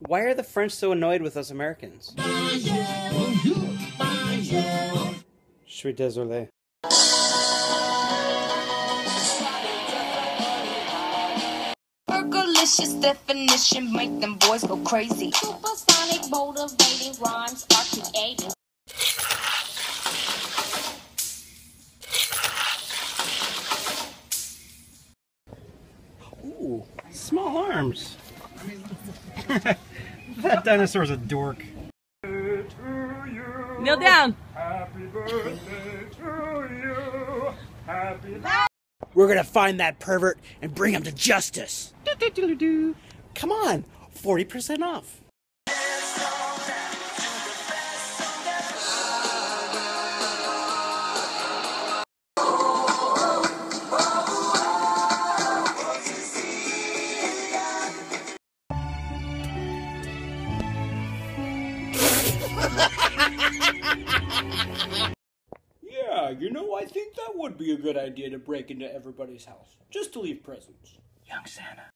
Why are the French so annoyed with us Americans? Je suis désolé. Percolicious definition make them boys go crazy. Supersonic motivating rhymes are created. Small arms. That dinosaur's a dork. Kneel down. Happy birthday to you. Happy birthday. We're gonna find that pervert and bring him to justice. Do, do, do, do. Come on, forty percent off. Yeah, you know, I think that would be a good idea to break into everybody's house, just to leave presents. Young Santa.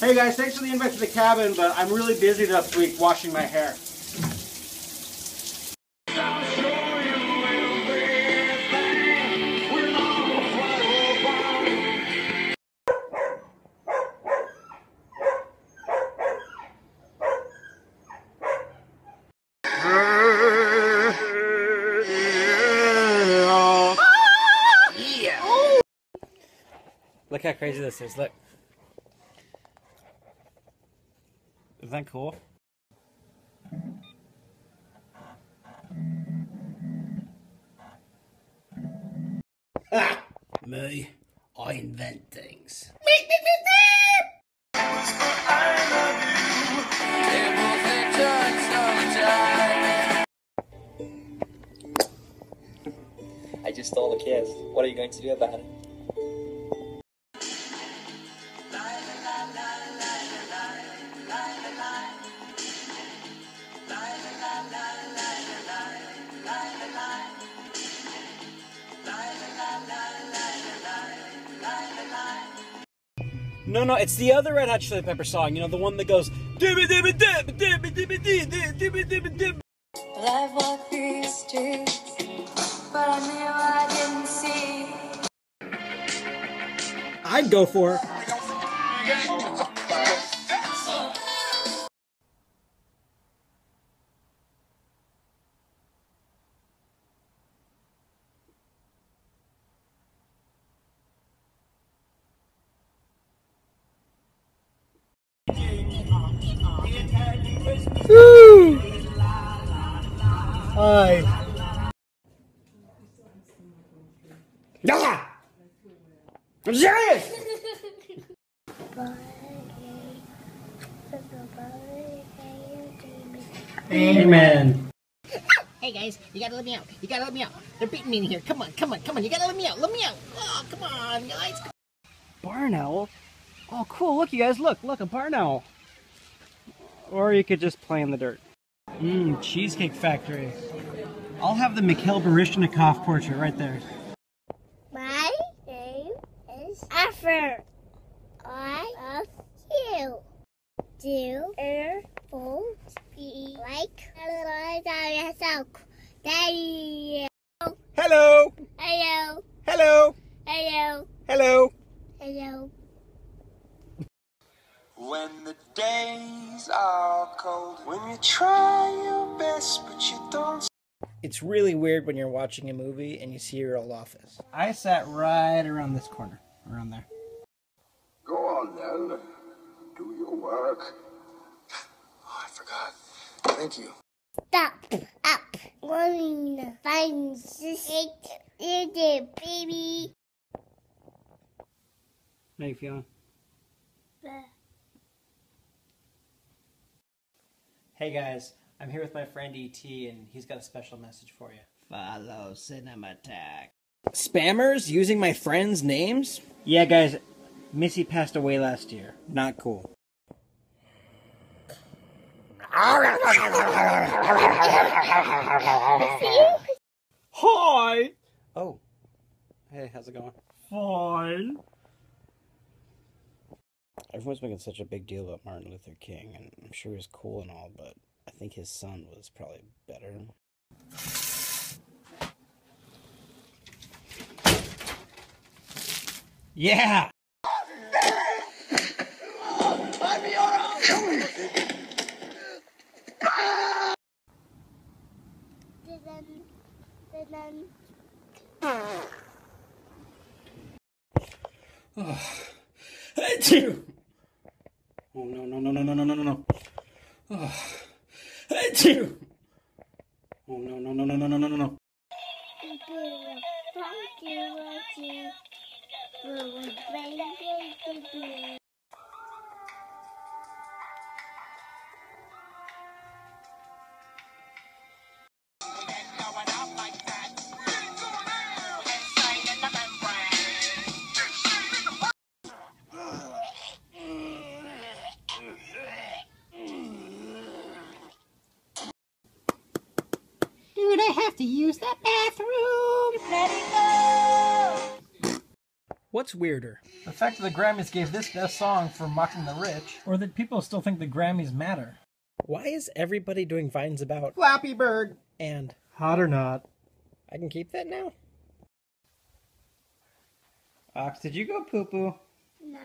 Hey guys, thanks for the invite to the cabin, but I'm really busy this week washing my hair. how crazy this is. Look. Isn't that cool? Ah, me, I invent things. I just stole a kiss. What are you going to do about it? No, no, it's the other Red Hot Chili Pepper song, you know, the one that goes dibby dibby dibby dibby dibby dibby dibby dibby. Well, I've walked through the streets, but I knew I didn't see. I'd go for it. Woo! Hi. Yeah! I'm serious! Amen. Hey guys, you gotta let me out. You gotta let me out. They're beating me in here. Come on, come on, come on. You gotta let me out. Let me out. Oh, come on, guys. Barn owl? Oh, cool. Look, you guys. Look, look, a barn owl. Or you could just play in the dirt. Mmm, Cheesecake Factory. I'll have the Mikhail Baryshnikov portrait right there. My name is Affer. I love you. Do er bold be like a little milk. Daddy. Hello. Hello. Hello. Hello. Hello. Hello. When the days are cold, when you try your best but you don't. It's really weird when you're watching a movie and you see your old office. I sat right around this corner, around there. Go on then, do your work. Oh, I forgot. Thank you. Stop up, wanting to find it, baby. How you feeling? Hey guys, I'm here with my friend E T and he's got a special message for you. Follow Cinematech. Spammers using my friends' names? Yeah guys, Missy passed away last year. Not cool. Hi! Oh. Hey, how's it going? Fine. Everyone's making such a big deal about Martin Luther King, and I'm sure he was cool and all, but I think his son was probably better. Yeah! Oh. Oh no no no no no no no no. Oh. Oh no no no no no no no no. To use that bathroom. Let it go. What's weirder? The fact that the Grammys gave this best song for mocking the rich, or that people still think the Grammys matter. Why is everybody doing vines about Flappy Bird and Hot or Not? I can keep that now. Ox, did you go poo-poo? No.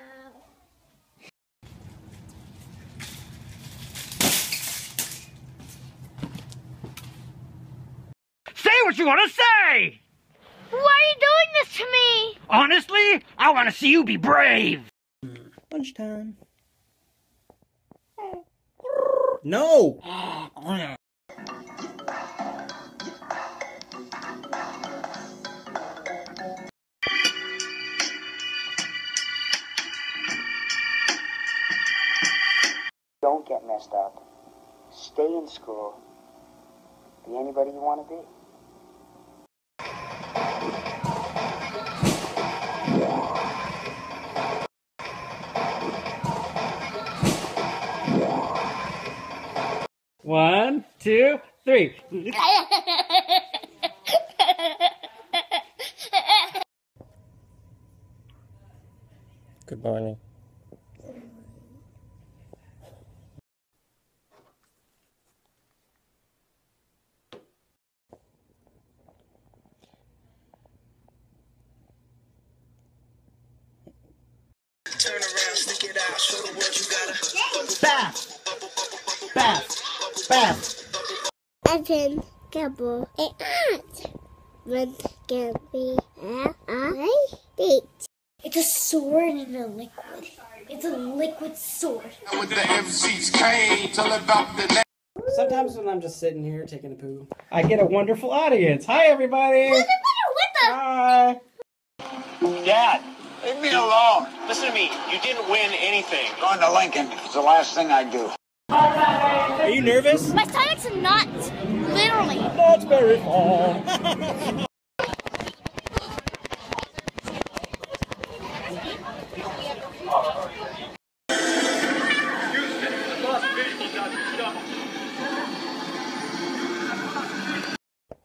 What you want to say? Why are you doing this to me? Honestly, I want to see you be brave. Lunchtime. No! Don't get messed up. Stay in school. Be anybody you want to be. One, two, three. Good morning. Turn around, stick it out, show the world you gotta. Bath! Bath! Bath. Evan Gable and Aunt. One can be a date. It's a sword in a liquid. It's a liquid sword. With the M C's came, tell about the name. Sometimes when I'm just sitting here taking a poo, I get a wonderful audience. Hi, everybody. What the? Hi. Dad, leave me alone. Listen to me. You didn't win anything. Going to Lincoln is the last thing I do. Are you nervous? My stomach's a knot, literally. Not very far.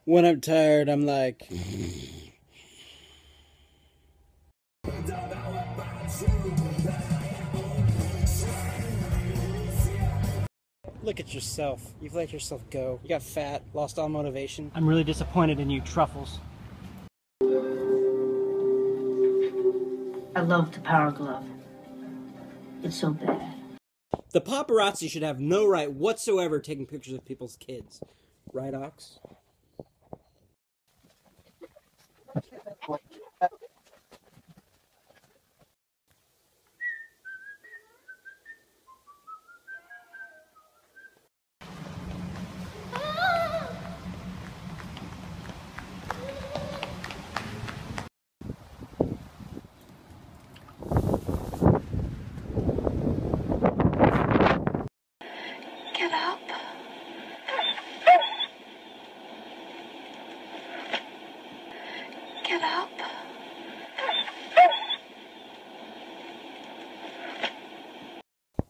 When I'm tired, I'm like... Look at yourself. You've let yourself go. You got fat, lost all motivation. I'm really disappointed in you, Truffles. I love the power glove. It's so bad. The paparazzi should have no right whatsoever taking pictures of people's kids. Right, Ox?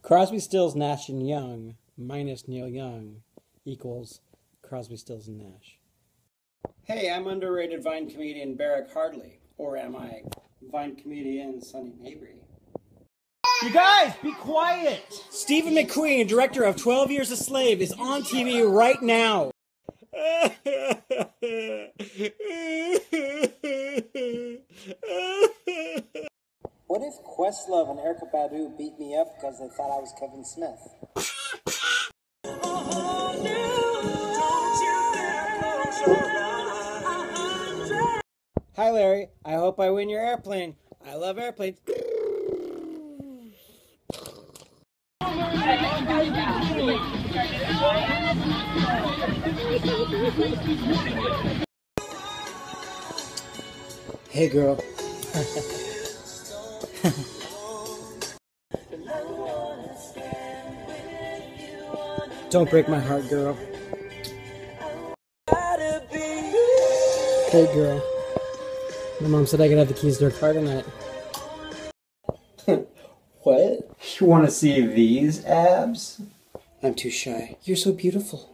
Crosby, Stills, Nash, and Young minus Neil Young equals Crosby, Stills, and Nash. Hey, I'm underrated Vine comedian Barrack Hardley. Or am I Vine comedian Sonny Mabry? You guys, be quiet! Stephen McQueen, director of twelve Years a Slave, is on T V right now. What if Questlove and Erykah Badu beat me up because they thought I was Kevin Smith? Hi Larry, I hope I win your airplane. I love airplanes. Hey girl. Don't break my heart, girl. Hey, girl. My mom said I could have the keys to her car tonight. What? You want to see these abs? I'm too shy. You're so beautiful.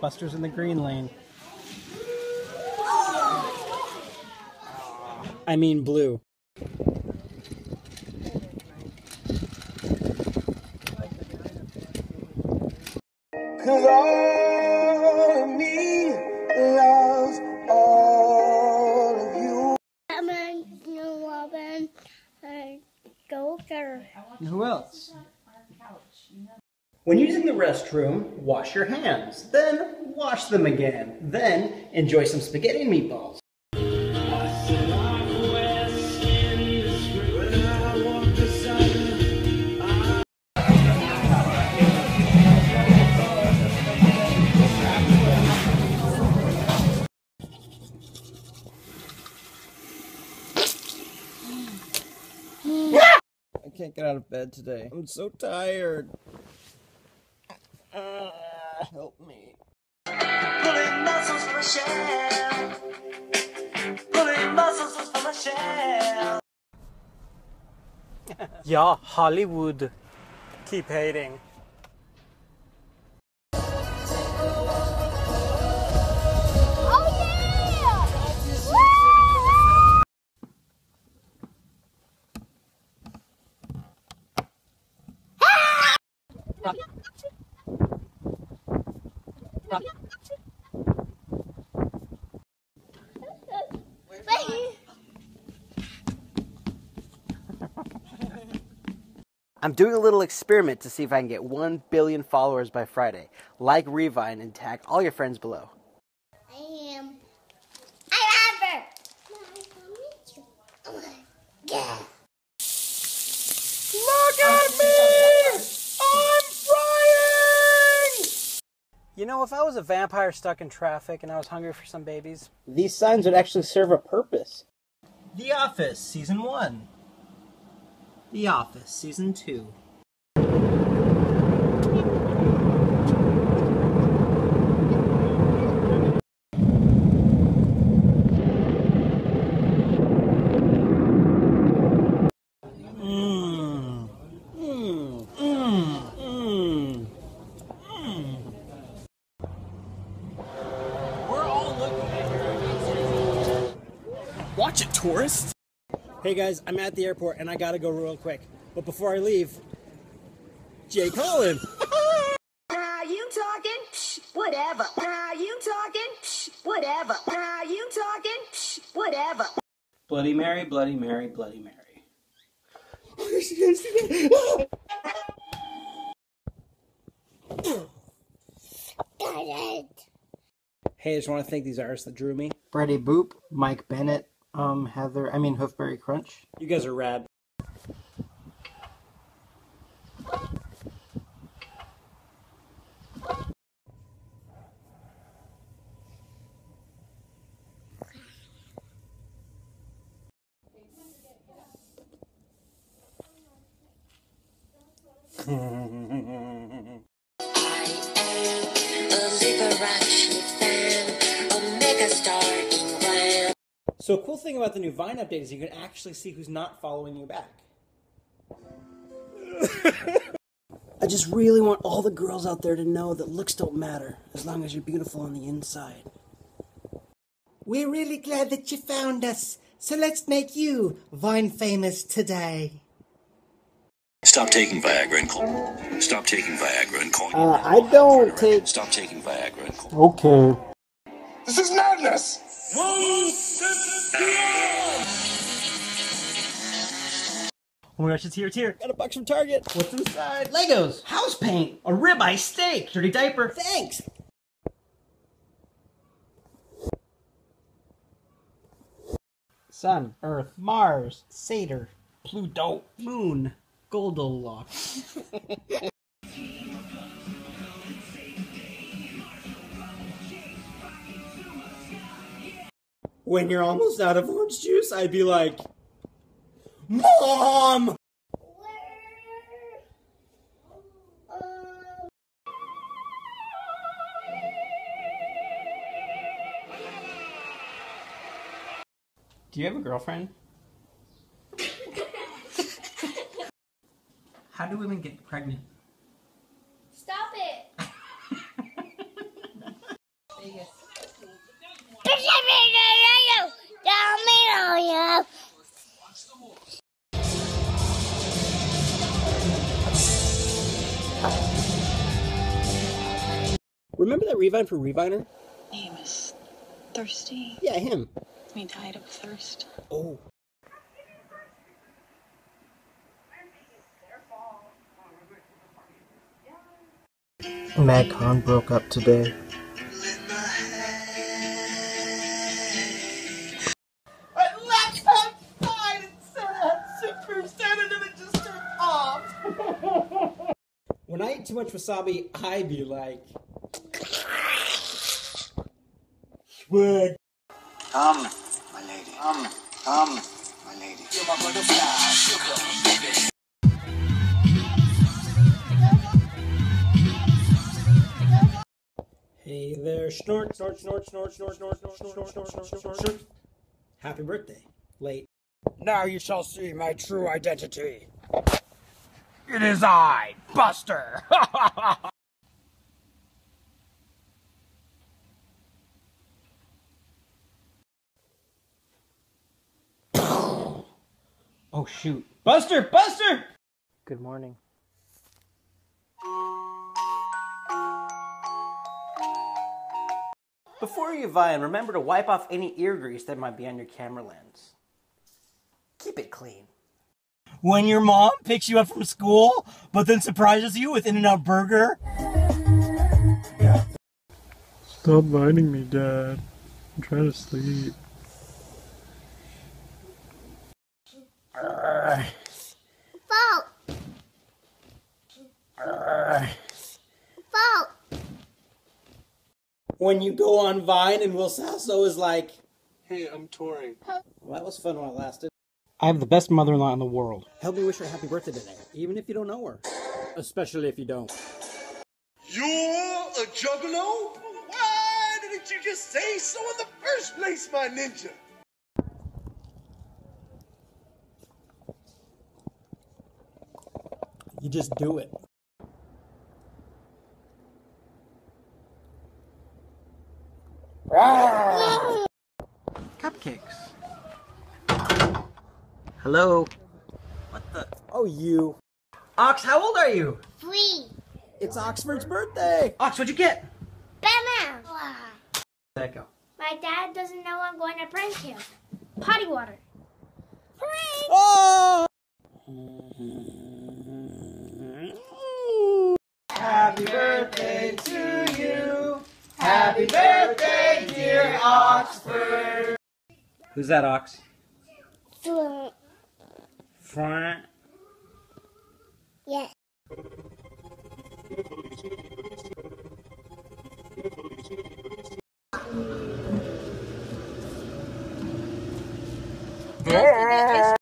Buster's in the green lane. I mean blue. Cause all of me loves all of you. I'm a new woman, a golfer. And who else? When using the restroom, wash your hands, then wash them again, then enjoy some spaghetti and meatballs. can't get out of bed today. I'm so tired. Uh, help me. Pulling muscles from a shell. Pulling muscles from a shell. Yeah, Hollywood. Keep hating. I'm doing a little experiment to see if I can get one billion followers by Friday. Like, Revine, and tag all your friends below. I am... I love her! Yeah. Look at me! I'm frying! You know, if I was a vampire stuck in traffic and I was hungry for some babies... These signs would actually serve a purpose. The Office, Season one. The Office, Season two. Mm. Mm. Mm. Mm. Mm. We're all looking at her. Watch it, tourists! Hey guys, I'm at the airport and I gotta go real quick. But before I leave, Jay Collin. Now you talking? Psh, whatever. Now you talking? Psh, whatever. Now you talking? Psh, whatever. Bloody Mary, Bloody Mary, Bloody Mary. Hey, I just want to thank these artists that drew me. Brady Boop, Mike Bennett. Um, Heather, I mean, Hoofberry Crunch. You guys are rad. So a cool thing about the new Vine update is you can actually see who's not following you back. I just really want all the girls out there to know that looks don't matter, as long as you're beautiful on the inside. We're really glad that you found us, so let's make you Vine famous today. Stop taking Viagra and call. Stop taking Viagra and call. Uh, I don't take... Stop taking Viagra and call. Okay. This is madness! Oh my gosh, it's here, it's here. Got a box from Target. What's inside? Legos, house paint, a ribeye steak, dirty diaper. Thanks. Sun, Earth, Mars, Satyr, Pluto, Moon, Goldilocks. When you're almost out of orange juice, I'd be like, Mom! Do you have a girlfriend? How do women get pregnant? Stop it! Remember that Revine for Reviner? Name is Thirsty. Yeah, him. He died of thirst. Oh. Matt Kahn broke up today. When I eat too much wasabi, I be like... Swag. Come, my lady. Come, come, my lady. You're my butterfly, sugar, baby. Hey there, snort, snort, snort, snort, snort, snort, snort, snort, snort, snort, snort, snort. Happy birthday, late. Now you shall see my true identity. It is I, Buster. Oh shoot. Buster, Buster! Good morning. Before you vine, remember to wipe off any ear grease that might be on your camera lens. Keep it clean. When your mom picks you up from school, but then surprises you with In-N-Out Burger. Yeah. Stop vining me, Dad. I'm trying to sleep. Uh, Fault. Uh, Fault. When you go on Vine and Will Sasso is like, hey, I'm touring. Well, that was fun while it lasted. I have the best mother-in-law in the world. Help me wish her happy birthday today, even if you don't know her. Especially if you don't. You're a juggalo? Why didn't you just say so in the first place, my ninja? You just do it. Cupcakes. Hello. What the? Oh, you. Ox, how old are you? Three. It's Oxford's birthday. Ox, what'd you get? Banana. There you go. My dad doesn't know I'm going to prank him. Potty water. Prank. Oh! Happy birthday to you. Happy birthday, dear Oxford. Who's that, Ox? Front. Front. Yes. Yeah.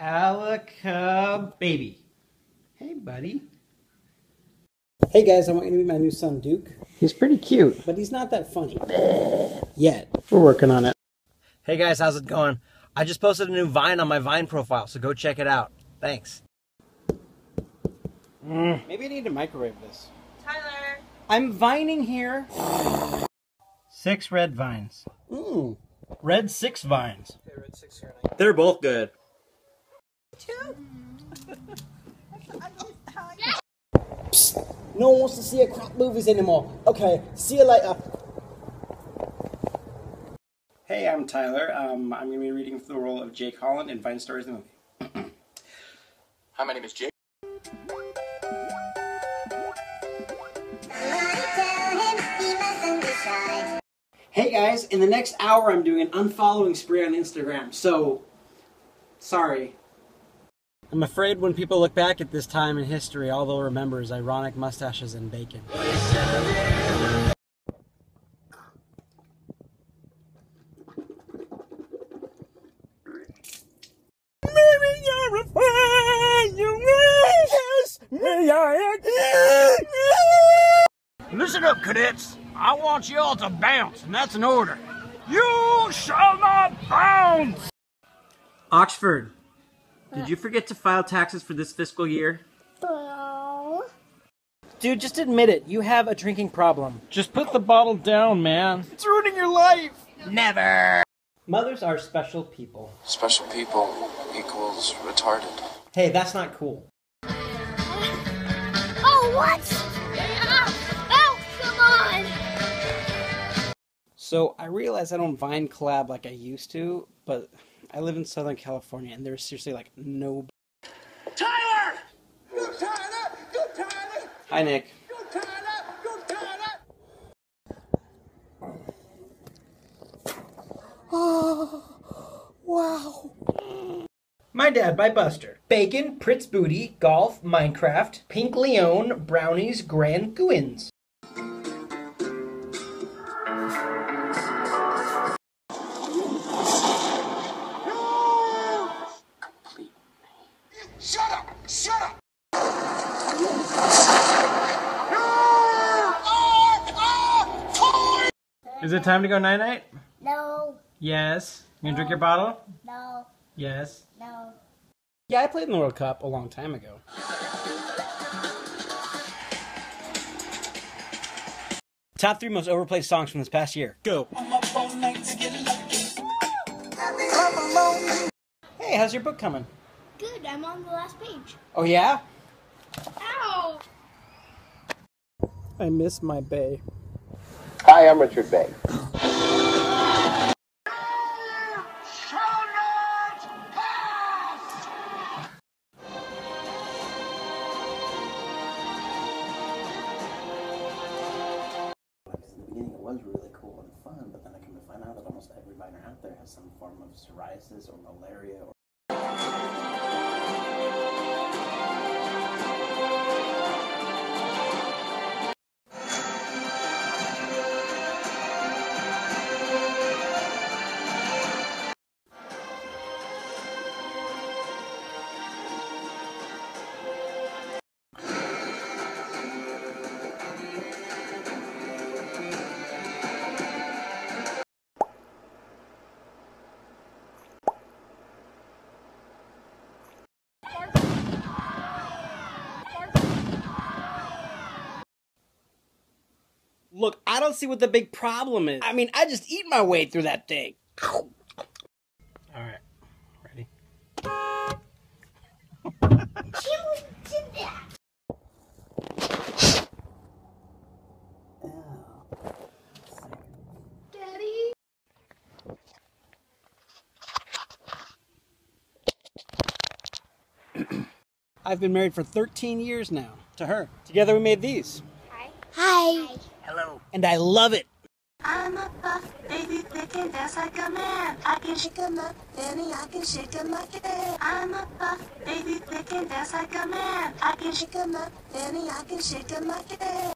Alicub baby. Hey, buddy. Hey, guys, I want you to meet my new son, Duke. He's pretty cute. But he's not that funny. Yet. We're working on it. Hey, guys, how's it going? I just posted a new Vine on my Vine profile, so go check it out. Thanks. Mm. Maybe I need to microwave this. Tyler. I'm vining here. Six red vines. Ooh. Red six vines. Okay, red six here. They're both good. Psst, no one wants to see a crap movies anymore. Okay, see you later. Hey, I'm Tyler. Um, I'm going to be reading for the role of Jake Holland in Vine Stories the Movie. Hi, my name is Jake. Hey guys, in the next hour I'm doing an unfollowing spree on Instagram, so sorry. I'm afraid when people look back at this time in history, all they'll remember is ironic mustaches and bacon. Maybe you're a fan, you wish me I am. Listen up, cadets. I want you all to bounce, and that's an order. You shall not bounce! Oxford. Did you forget to file taxes for this fiscal year? No. Dude, just admit it. You have a drinking problem. Just put the bottle down, man. It's ruining your life. Never. Mothers are special people. Special people equals retarded. Hey, that's not cool. Oh, what? Oh, oh, come on. So I realize I don't Vine collab like I used to, but I live in Southern California, and there's seriously, like, no... Tyler! Go Tyler! Go Tyler! Hi, Nick. Go Tyler! Go Tyler! Oh, wow. My dad by Buster. Bacon, Prince Booty, Golf, Minecraft, Pink Leone, Brownies, Grand Guins. Is it time to go night-night? No. Yes. You gonna no. drink your bottle? No. Yes. No. Yeah, I played in the World Cup a long time ago. Top three most overplayed songs from this past year. Go. I'm up all night to get lucky. I'm alone. Hey, how's your book coming? Good, I'm on the last page. Oh, yeah? Ow! I miss my bay. Hi, I'm Richard Bay. Some form of psoriasis or malaria. Or Look, I don't see what the big problem is. I mean, I just eat my way through that thing. All right, ready? I can't believe you did that. Daddy? I've been married for thirteen years now to her. Together we made these. Hi. Hi. Hi. Hello. And I love it. I'm a buff, baby, thick and dance like a man. I can shake him up, Danny, I can shake him like a man. I'm a buff, baby, thick and dance like a man. I can shake him up, Danny, I can shake him like a man.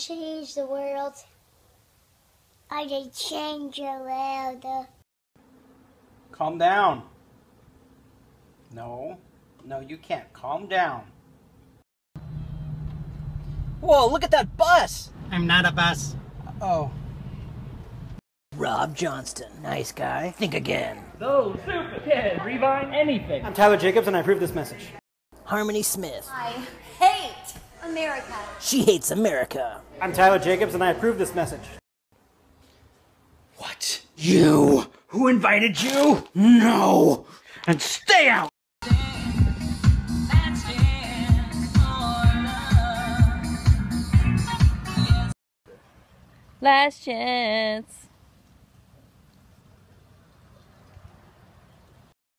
Change the world. I can change the world. Calm down. No, no, you can't. Calm down. Whoa, look at that bus. I'm not a bus. Oh. Rob Johnston, nice guy. Think again. Those super kids rewind anything. I'm Tyler Jacobs, and I approve this message. Harmony Smith. I hate America. She hates America. I'm Tyler Jacobs, and I approve this message. What? You? Who invited you? No! And stay out! Last chance.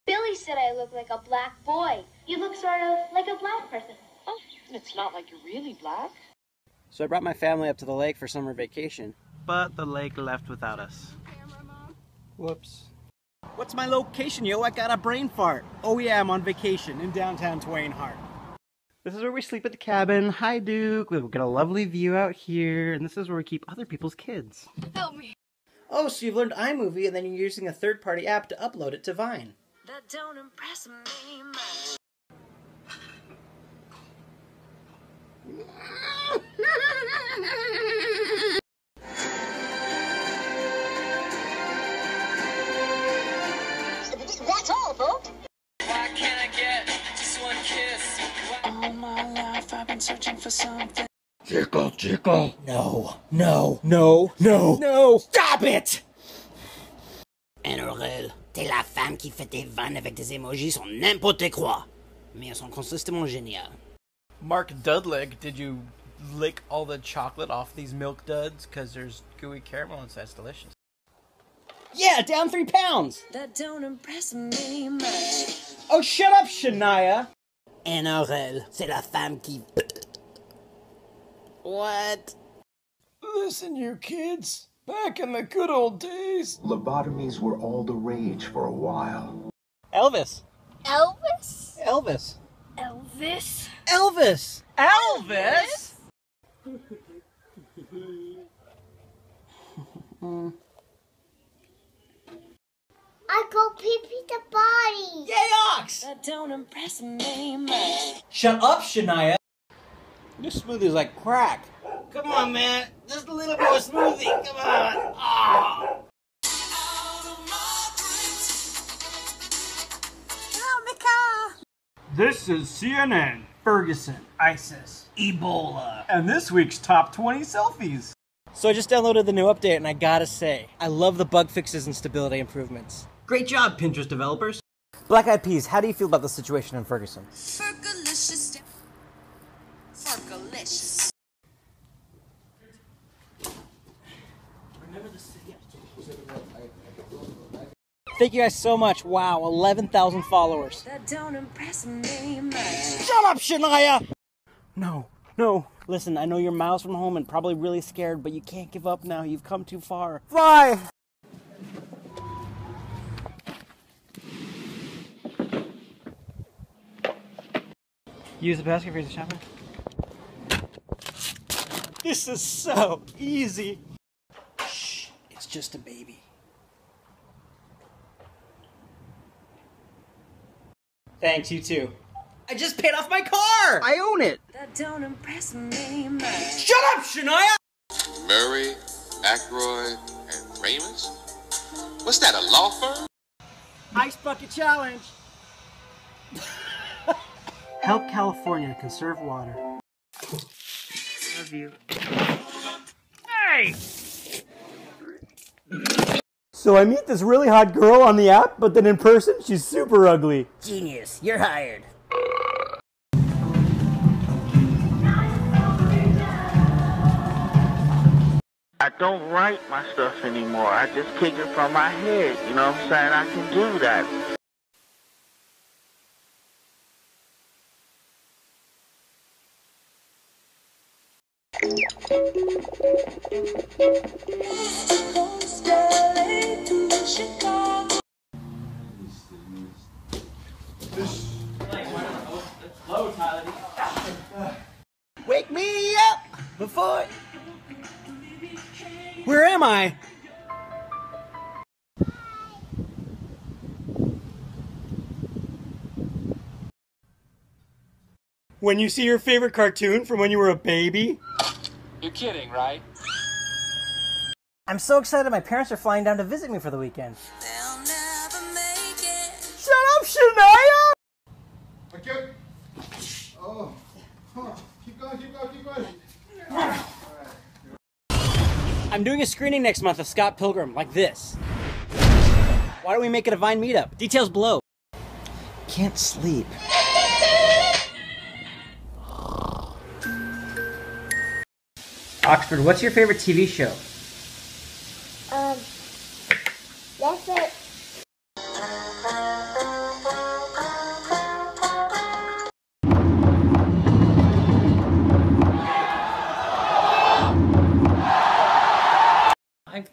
Billy said I look like a black boy. You look sort of like a black person. Oh, it's not like you're really black. So I brought my family up to the lake for summer vacation. But the lake left without us. Whoops. What's my location, yo? I got a brain fart. Oh yeah, I'm on vacation in downtown Twain Harte. This is where we sleep at the cabin. Hi, Duke. We've got a lovely view out here. And this is where we keep other people's kids. Help me. Oh, so you've learned iMovie and then you're using a third-party app to upload it to Vine. That don't impress me much. That's all, folks. Why can't I get just one kiss? Why? All my life I've been searching for something. Tickle, tickle. No, no, no, no, no. Stop it! And Aurel, t'es la femme qui fait tes vannes avec des emojis sont n'importe quoi, mais elles sont consistement géniales. Mark Dudlick, did you lick all the chocolate off these milk duds? Because there's gooey caramel inside. It's delicious. Yeah, down three pounds! That don't impress me much. Oh, shut up, Shania! Anne Aurel, c'est la femme qui... What? Listen, you kids. Back in the good old days... Lobotomies were all the rage for a while. Elvis. Elvis? Elvis. Elvis. Elvis. Elvis? Elvis? I go pee-pee the body. Yay, Ox! That don't impress me much. Shut up, Shania. This smoothie's like crack. Come on, man. Just a little more smoothie. Come on. Ah. Comic-Con. This is C N N, Ferguson, ISIS, Ebola, and this week's top twenty selfies. So I just downloaded the new update, and I gotta say, I love the bug fixes and stability improvements. Great job, Pinterest developers. Black Eyed Peas, how do you feel about the situation in Ferguson? Fergalicious. Fergalicious. Thank you guys so much. Wow, eleven thousand followers. That don't impress me much. Shut up, Shania! No, no. Listen, I know you're miles from home and probably really scared, but you can't give up now. You've come too far. Fly! Use the basket for your shopping. This is so easy. Shh, it's just a baby. Thanks, you too. I just paid off my car! I own it! That don't impress me much. Shut up, Shania! Murray, Ackroyd, and Raymond's? What's that, a law firm? Ice Bucket Challenge! Help California conserve water. Love you. Hey! So I meet this really hot girl on the app, but then in person, she's super ugly. Genius, you're hired. I don't write my stuff anymore. I just kick it from my head. You know what I'm saying? I can do that. Wake me up before... Where am I? When you see your favorite cartoon from when you were a baby? You're kidding, right? I'm so excited my parents are flying down to visit me for the weekend. They'll never make it. Shut up, Shania! Okay. Oh. Oh. Keep going, keep going, keep going. Oh. I'm doing a screening next month of Scott Pilgrim, like this. Why don't we make it a Vine meetup? Details below. Can't sleep. Oxford, what's your favorite T V show? Um, that's it.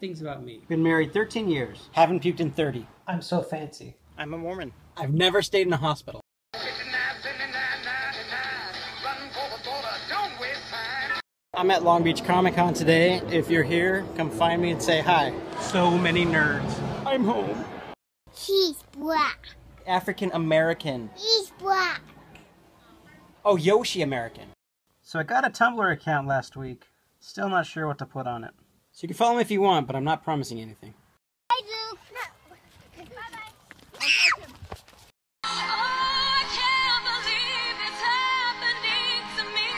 Things about me. Been married thirteen years. Haven't puked in thirty. I'm so fancy. I'm a Mormon. I've never stayed in a hospital. I'm at Long Beach Comic-Con today. If you're here, come find me and say hi. So many nerds. I'm home. He's black. African American. He's black. Oh, Yoshi American. So I got a Tumblr account last week. Still not sure what to put on it. So you can follow me if you want, but I'm not promising anything. I do. No. Bye-bye. Oh, I can't believe it's happening to me.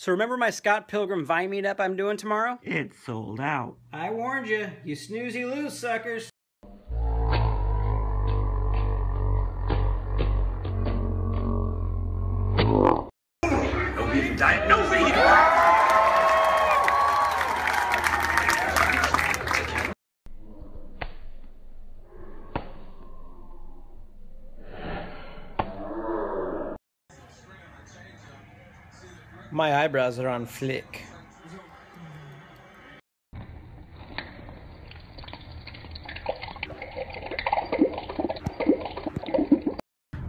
So remember my Scott Pilgrim Vine meetup I'm doing tomorrow? It's sold out. I warned you. You snooze, you lose, suckers. No vegan diet, no vegan diet! My eyebrows are on flick.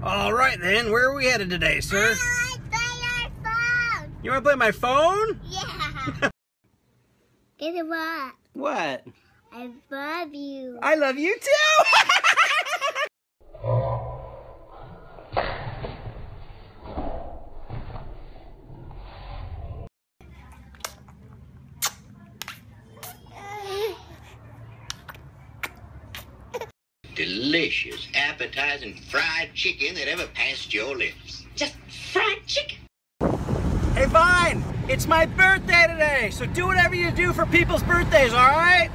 All right then, where are we headed today, sir? I want to play your phone. You want to play my phone? Yeah. Guess what? What? I love you. I love you too. Delicious, appetizing fried chicken that ever passed your lips. Just fried chicken. Hey, Vine, it's my birthday today, so do whatever you do for people's birthdays, all right?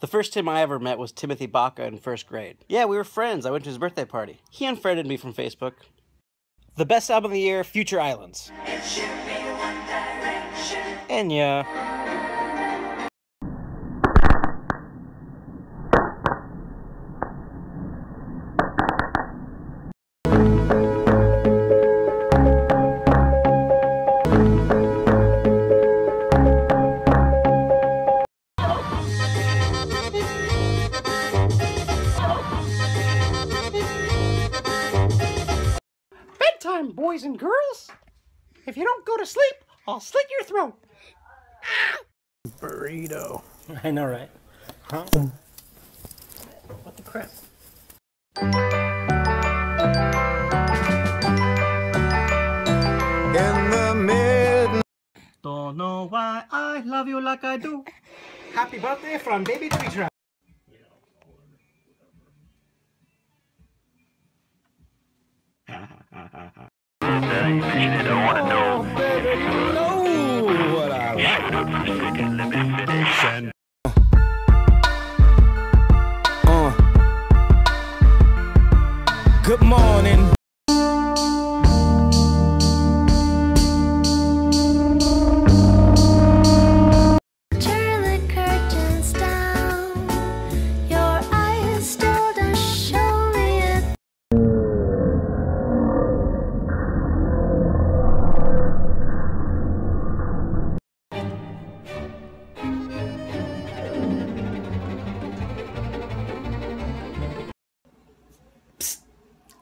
The first Tim I ever met was Timothy Baca in first grade. Yeah, we were friends. I went to his birthday party. He unfriended me from Facebook. The best album of the year, Future Islands. It should be One Direction. And yeah. Boys and girls, if you don't go to sleep, I'll slit your throat. Burrito. I know, right? Huh? What the crap? In the midnight. Don't know why I love you like I do. Happy birthday from Baby Tree Trap. Oh, baby, you know what I like. Uh. Good morning.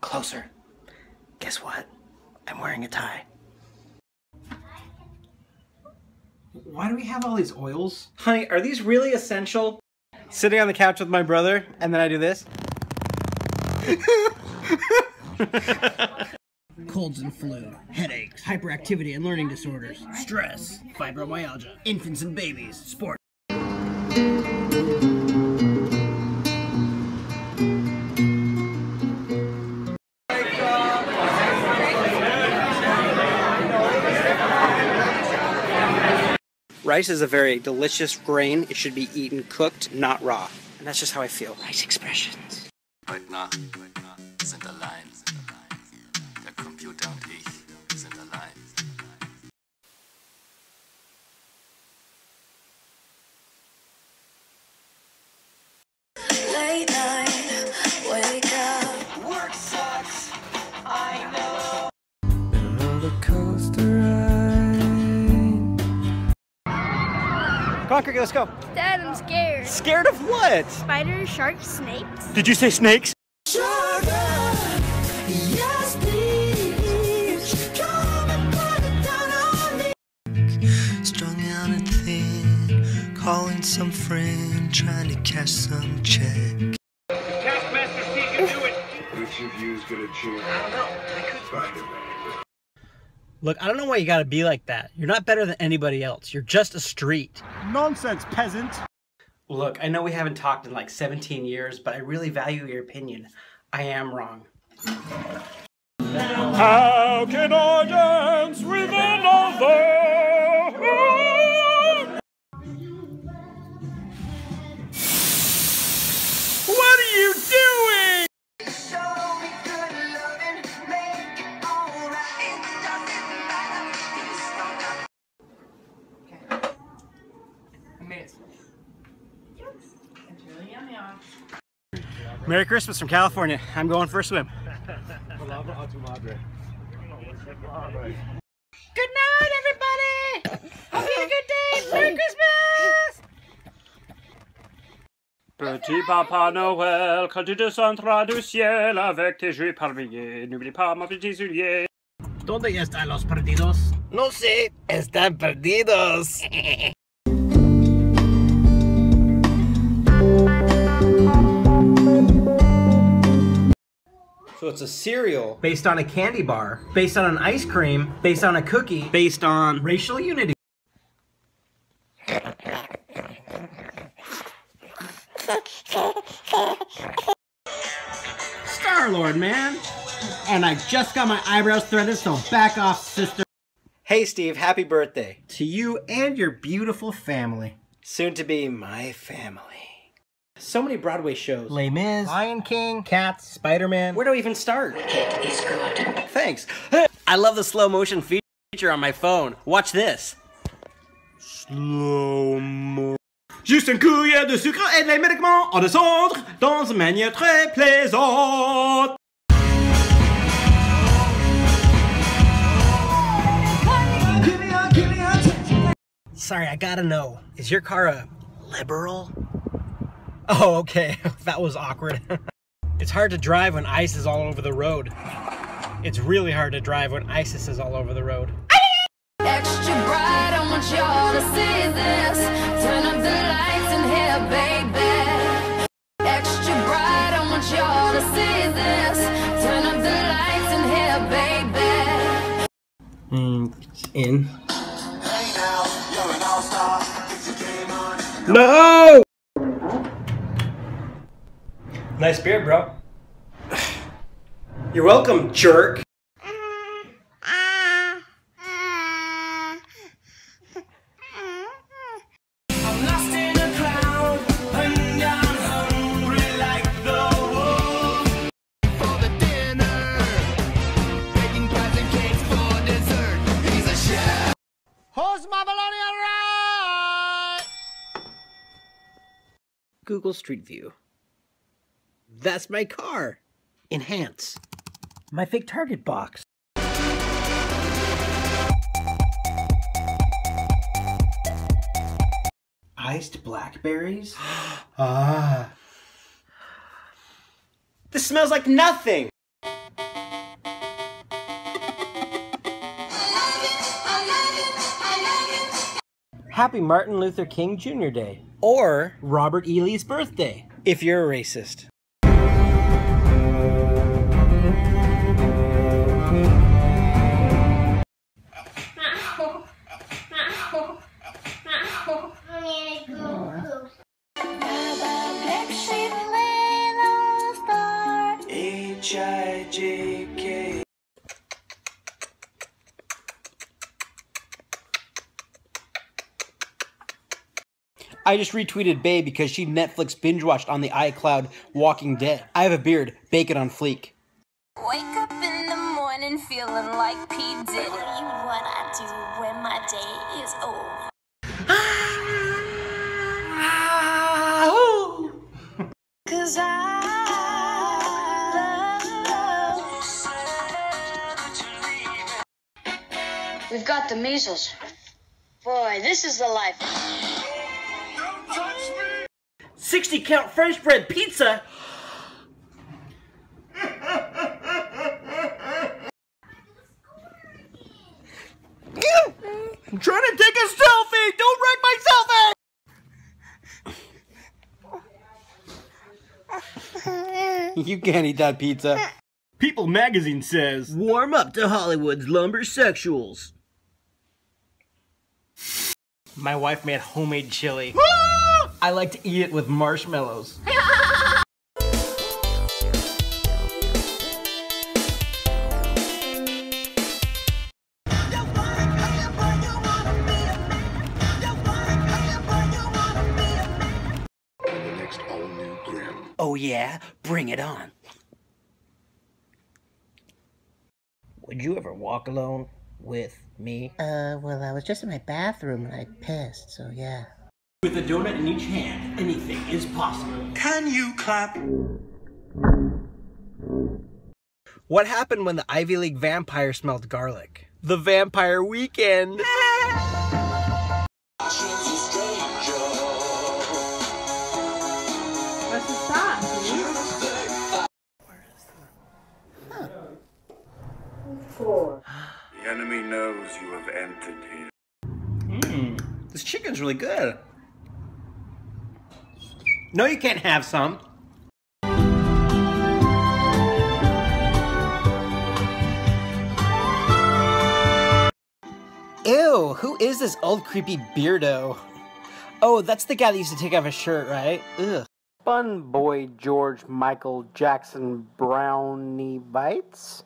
Closer. Guess what? I'm wearing a tie. Why do we have all these oils? Honey, are these really essential? Sitting on the couch with my brother, and then I do this. Colds and flu, headaches, hyperactivity and learning disorders, stress, fibromyalgia, infants and babies, sports. Rice is a very delicious grain. It should be eaten cooked, not raw. And that's just how I feel. Rice expressions. Right now, right now, send a line, send a line. The computer, send a line. Late night, wake up. Work sucks, I know. The roller coaster ride. Come on, Cricket, let's go. Dad, I'm scared. Scared of what? Spiders, sharks, snakes. Did you say snakes? Sugar, yes, please. Come and put it down on me. Strung out and thin, calling some friend, trying to cash some check. The Taskmaster C can do it. Which of you is going to choose? I don't know. I could find it. Look, I don't know why you gotta be like that. You're not better than anybody else. You're just a street. Nonsense, peasant. Look, I know we haven't talked in like seventeen years, but I really value your opinion. I am wrong. How can I dance with another? What are you doing? So good. Yum, yum. Merry Christmas from California. I'm going for a swim. Good night, everybody. Hope you had a good day. Merry Christmas. Petit Papa Noël, quand tu descendras du ciel avec tes jouets parveillés, n'oublie pas mon petit soulier. ¿Dónde están los perdidos? No sé, están perdidos. So it's a cereal based on a candy bar, based on an ice cream, based on a cookie, based on racial unity. Star-Lord, man! And I just got my eyebrows threaded, so back off, sister. Hey, Steve, happy birthday. To you and your beautiful family. Soon to be my family. So many Broadway shows. Les Mis, Lion King, Cats, Spider-Man. Where do we even start? Wicked is good. Thanks. I love the slow motion feature on my phone. Watch this. Slow mo. Juste un cuillère de sucre et les médicaments en descendre dans une manière très plaisante. Sorry, I gotta know. Is your car a liberal? Oh, okay. That was awkward. It's hard to drive when ice is all over the road. It's really hard to drive when ISIS is all over the road. Extra bright, I want y'all to see this. Turn up the lights in here, baby. Extra bright, I want y'all to see this. Turn up the lights in here, baby. Mm, in. Hey now, you're an all-star. Get your game on. No! Nice beard, bro. You're welcome, jerk. Google Street View. That's my car. Enhance. My fake Target box. Iced blackberries? Ah. This smells like nothing. Happy Martin Luther King Junior Day. Or Robert E. Lee's birthday, if you're a racist. H I J K. I just retweeted Bae because she Netflix binge-watched on the iCloud Walking Dead. I have a beard. Bake it on fleek. Wake up in the morning feeling like P. Diddy. What I do when my day is over. Cause I love. We've got the measles. Boy, this is the life. sixty count French bread pizza? I'm trying to take a selfie! Don't wreck my selfie! You can't eat that pizza. People magazine says, warm up to Hollywood's lumber sexuals. My wife made homemade chili. I like to eat it with marshmallows. Oh yeah, bring it on. Would you ever walk alone with me? Uh, well, I was just in my bathroom and I pissed, so yeah. With a donut in each hand, anything is possible. Can you clap? What happened when the Ivy League vampire smelled garlic? The Vampire Weekend! The enemy knows you have entered here. Mmm, this chicken's really good. No, you can't have some. Ew, who is this old creepy beardo? Oh, that's the guy that used to take off his shirt, right? Ugh. Fun boy George Michael Jackson Brownie Bites.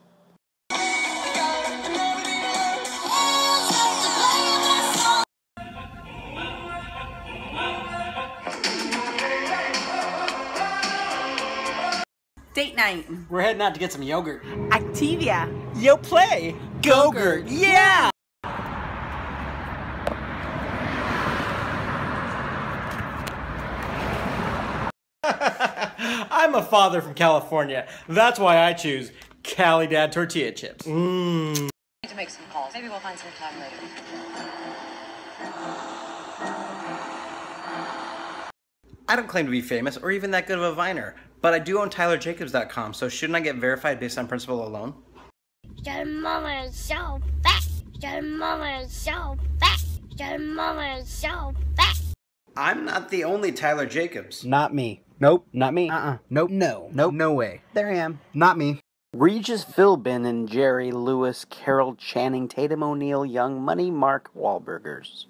Date night. We're heading out to get some yogurt. Activia. Yo play. Go-gurt. Yeah! I'm a father from California. That's why I choose Cali Dad tortilla chips. Mmm. We need to make some calls. Maybe we'll find some time later. I don't claim to be famous or even that good of a viner. But I do own Tyler Jacobs dot com, so shouldn't I get verified based on principle alone? Your mama is so fat. Your mama is so fat. Your mama is so fat. I'm not the only Tyler Jacobs. Not me. Nope. Not me. Uh-uh. Nope. No. Nope. No way. There I am. Not me. Regis Philbin and Jerry Lewis, Carol Channing, Tatum O'Neal, Young Money, Mark Wahlburgers.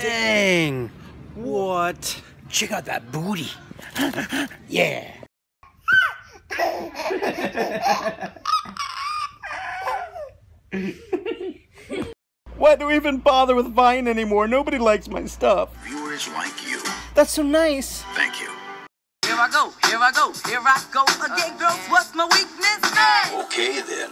Dang! What? Check out that booty. Yeah! Why do we even bother with Vine anymore? Nobody likes my stuff. Viewers like you. That's so nice. Thank you. Here I go, here I go, here I go again, uh, girls. What's my weakness? Hey! Okay then.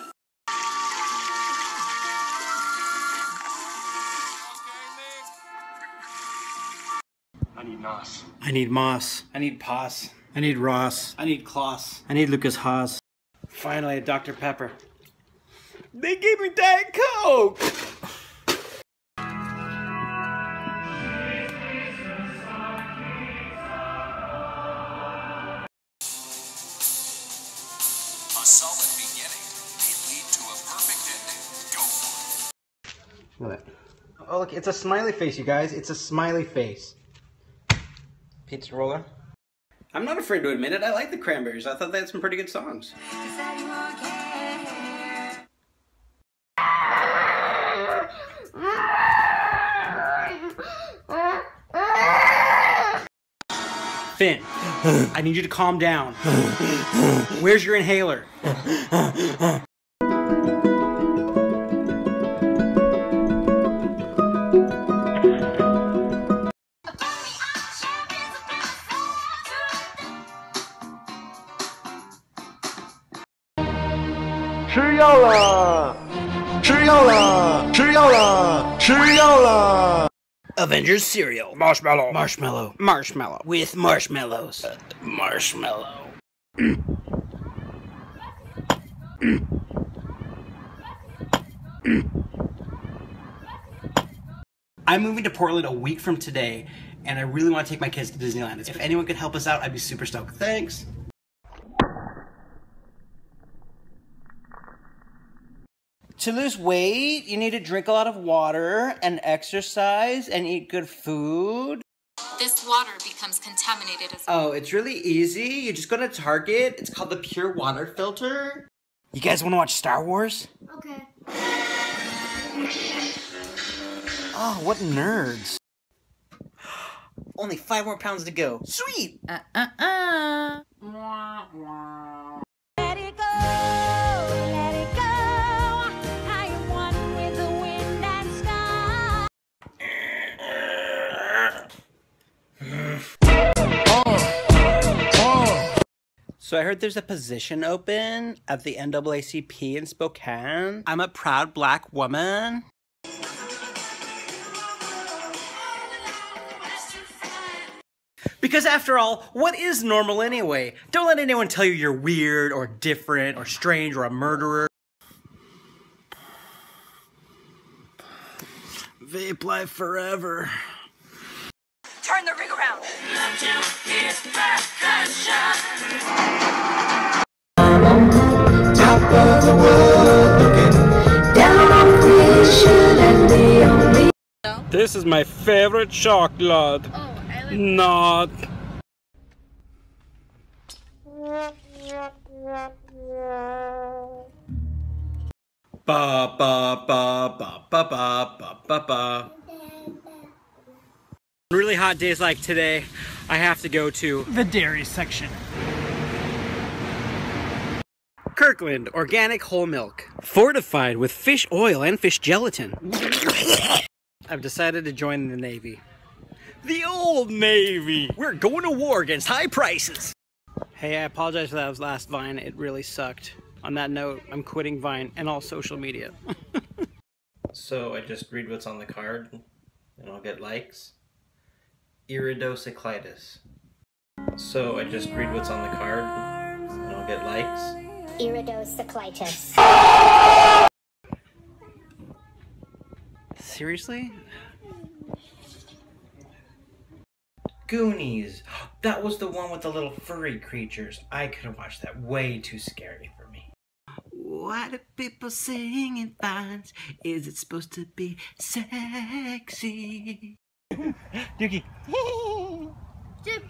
I need Moss. I need Moss. I need Pos. I need Ross. I need Kloss. I need Lucas Haas. Finally, a Doctor Pepper. They gave me Diet Coke! A solid beginning may lead to a perfect ending. Go for it. Look at that. Oh, look, it's a smiley face, you guys. It's a smiley face. Pizza roller. I'm not afraid to admit it, I like the Cranberries. I thought they had some pretty good songs. Finn, I need you to calm down. Where's your inhaler? Triola! Triola! Triola! Triola! Avengers cereal. Marshmallow. Marshmallow. Marshmallow. With marshmallows. Uh, marshmallow. Mm. Mm. Mm. I'm moving to Portland a week from today, and I really want to take my kids to Disneyland. If anyone could help us out, I'd be super stoked. Thanks! To lose weight, you need to drink a lot of water and exercise and eat good food. This water becomes contaminated as well. Oh, it's really easy. You just go to Target. It's called the Pure Water Filter. You guys want to watch Star Wars? Okay. Oh, what nerds. Only five more pounds to go. Sweet! Uh-uh-uh. Wah, wah. Let it go! So I heard there's a position open at the N double A C P in Spokane. I'm a proud black woman. Because after all, what is normal anyway? Don't let anyone tell you you're weird or different or strange or a murderer. Vape life forever. Turn the rig around. Top of the world, looking down on creation and the only. This is my favorite chocolate. Oh. Not. Ba ba ba ba ba ba ba ba. Really hot days like today, I have to go to the dairy section. Kirkland organic whole milk, fortified with fish oil and fish gelatin. I've decided to join the Navy. The old Navy. We're going to war against high prices. Hey, I apologize for that last Vine. It really sucked. On that note, I'm quitting Vine and all social media. So I just read what's on the card and I'll get likes. Iridocyclitis. So I just read what's on the card and I'll get likes. Iridocyclitis. Seriously? Goonies. That was the one with the little furry creatures. I couldn't watch that. Way too scary for me. Why do people sing in vines? Is it supposed to be sexy? Dookie. Doop, doop,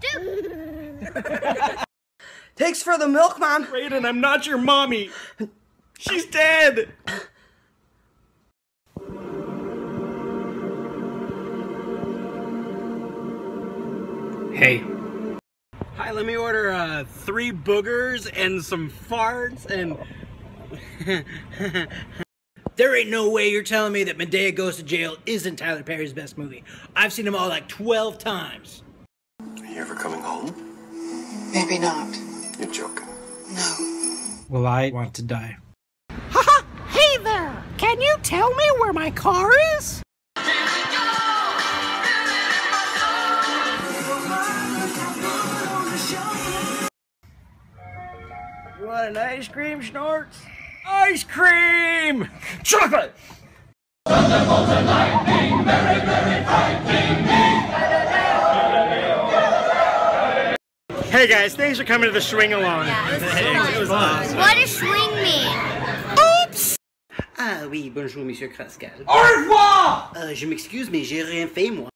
doop. Thanks for the milk, Mom. Raiden, I'm not your mommy. She's dead. Hey. Hi, let me order uh, three boogers and some farts and... There ain't no way you're telling me that Medea Goes to Jail isn't Tyler Perry's best movie. I've seen them all like twelve times. Are you ever coming home? Maybe not. You're joking. No. Well, I want to die. Haha! Hey there! Can you tell me where my car is? What, an ice cream, Snorts? Ice cream! Chocolate! Hey guys, thanks for coming to the swing-along. Yeah, it was, hey, it was fun. Fun. What does swing mean? Oops! Ah oui, bonjour, Monsieur Crascal. Au revoir! Uh, je m'excuse, mais j'ai rien fait, moi.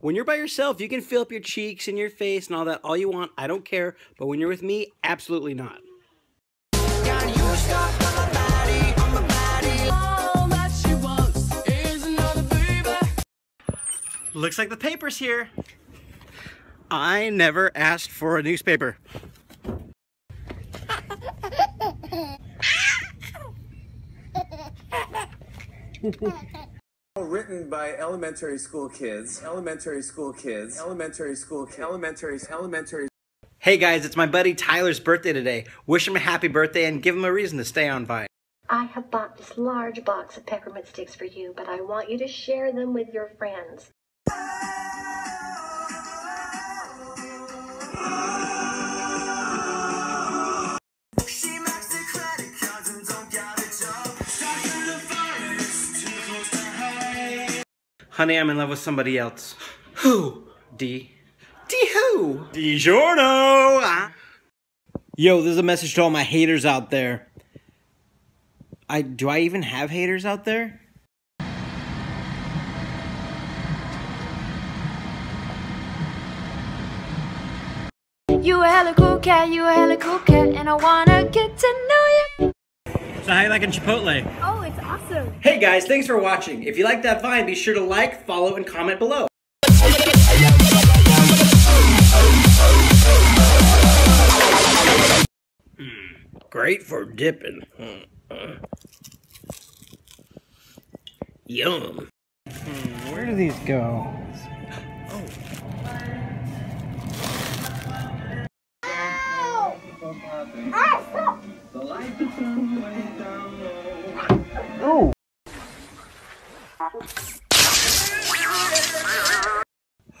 When you're by yourself, you can fill up your cheeks and your face and all that all you want. I don't care. But when you're with me, absolutely not. Looks like the paper's here. I never asked for a newspaper. Written by elementary school kids, elementary school kids, elementary school kids, elementary, elementary. Hey guys, it's my buddy Tyler's birthday today. Wish him a happy birthday and give him a reason to stay on Vine. I have bought this large box of peppermint sticks for you, but I want you to share them with your friends. Honey, I'm in love with somebody else. Who? D. D who? D Giorno! Ah. Yo, this is a message to all my haters out there. I do I even have haters out there? You a hella cool cat, you a hella cool cat, and I wanna get to know you. So how you liking Chipotle? Oh, it's awesome. Hey guys, thanks for watching. If you like that Vine, be sure to like, follow, and comment below. Mm. Great for dipping. Mm-hmm. Yum. Where do these go? Oh.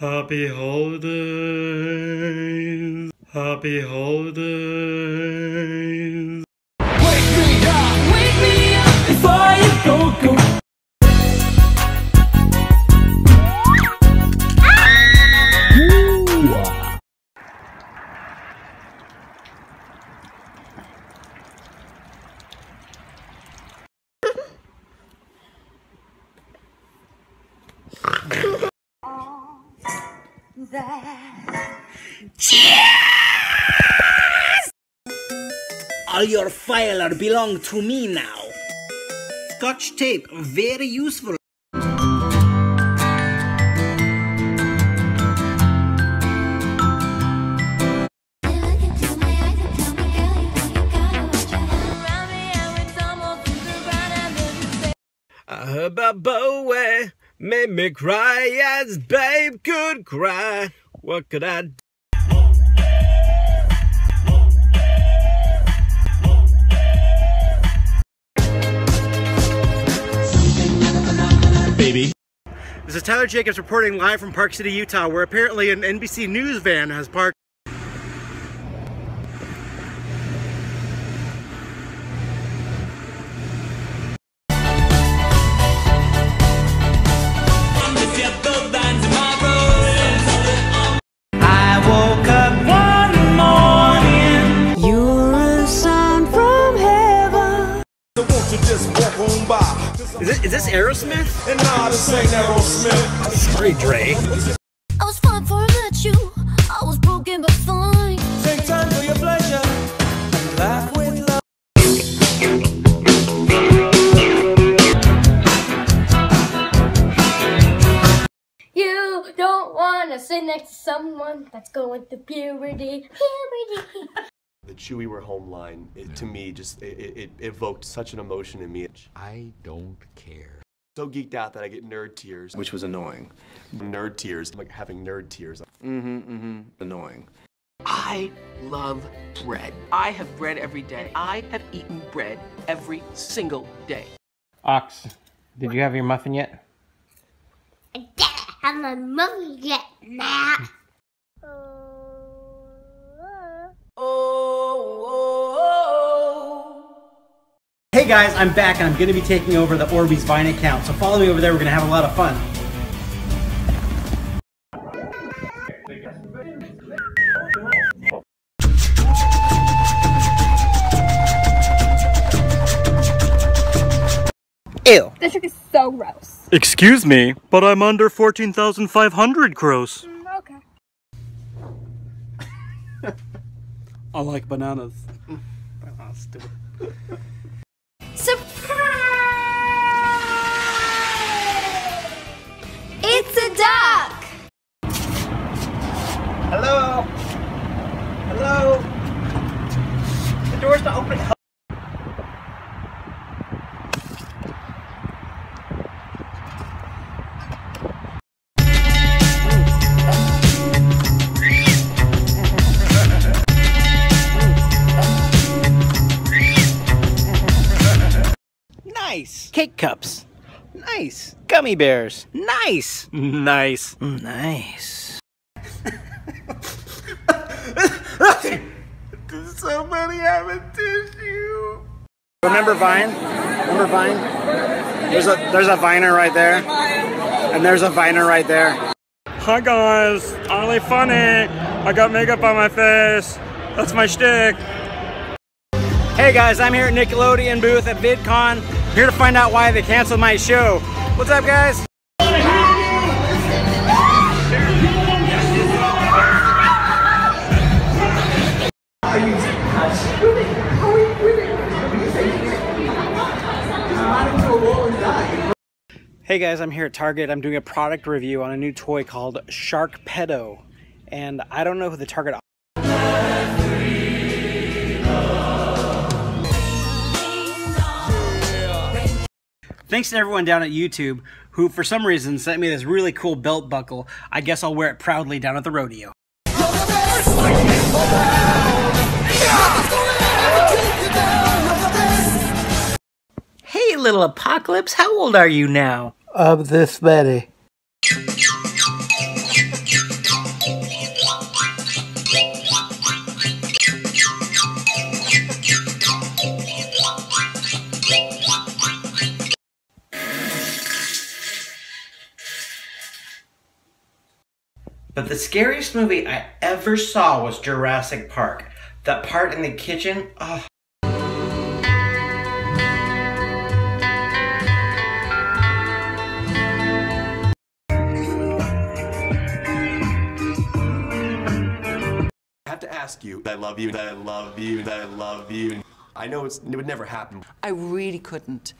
Oh. Happy holidays. Happy holidays. Wake me up. Wake me up before you go go. Cheers! All your files belong to me now. Scotch tape, very useful. I heard about Bowie. Made me cry as babe could cry. What could I do? Baby. This is Tyler Jacobs reporting live from Park City, Utah, where apparently an N B C News van has parked. Is, it, is this Aerosmith? And nah, this ain't Aerosmith. Sorry, Dre. I was fine before I met you. I was broken but fine. Take time for your pleasure. Laugh with love. You don't want to sit next to someone that's going through puberty. Puberty. The Chewy We're Home line, it, to me, just it, it evoked such an emotion in me. I don't care. So geeked out that I get nerd tears. Which was annoying. Nerd tears. I'm like having nerd tears. Mm-hmm, mm-hmm. Annoying. I love bread. I have bread every day. I have eaten bread every single day. Ox, did what? You have your muffin yet? I didn't have my muffin yet, nah. Hey guys, I'm back and I'm going to be taking over the Orbeez Vine account, so follow me over there, we're going to have a lot of fun. Ew. This trick is so gross. Excuse me, but I'm under fourteen thousand five hundred gross. Mm, okay. I like bananas. Oh, stupid. Surprise! It's a duck! Hello? Hello? The door's not opening. Nice. Cake cups. Nice. Gummy bears. Nice. Nice. Nice. Did somebody have a tissue? Remember Vine? Remember Vine? There's a there's a Viner right there. And there's a Viner right there. Hi guys. Ollie funny. I got makeup on my face. That's my shtick. Hey guys, I'm here at Nickelodeon booth at VidCon. Here to find out why they canceled my show. What's up, guys? Hey guys, I'm here at Target. I'm doing a product review on a new toy called Sharkpedo, and I don't know who the Target. Thanks to everyone down at YouTube who, for some reason, sent me this really cool belt buckle. I guess I'll wear it proudly down at the rodeo. Hey, little apocalypse, how old are you now? I'm this many. But the scariest movie I ever saw was Jurassic Park. That part in the kitchen, oh. I have to ask you, I love you, I love you, I love you. I know it's, it would never happen. I really couldn't.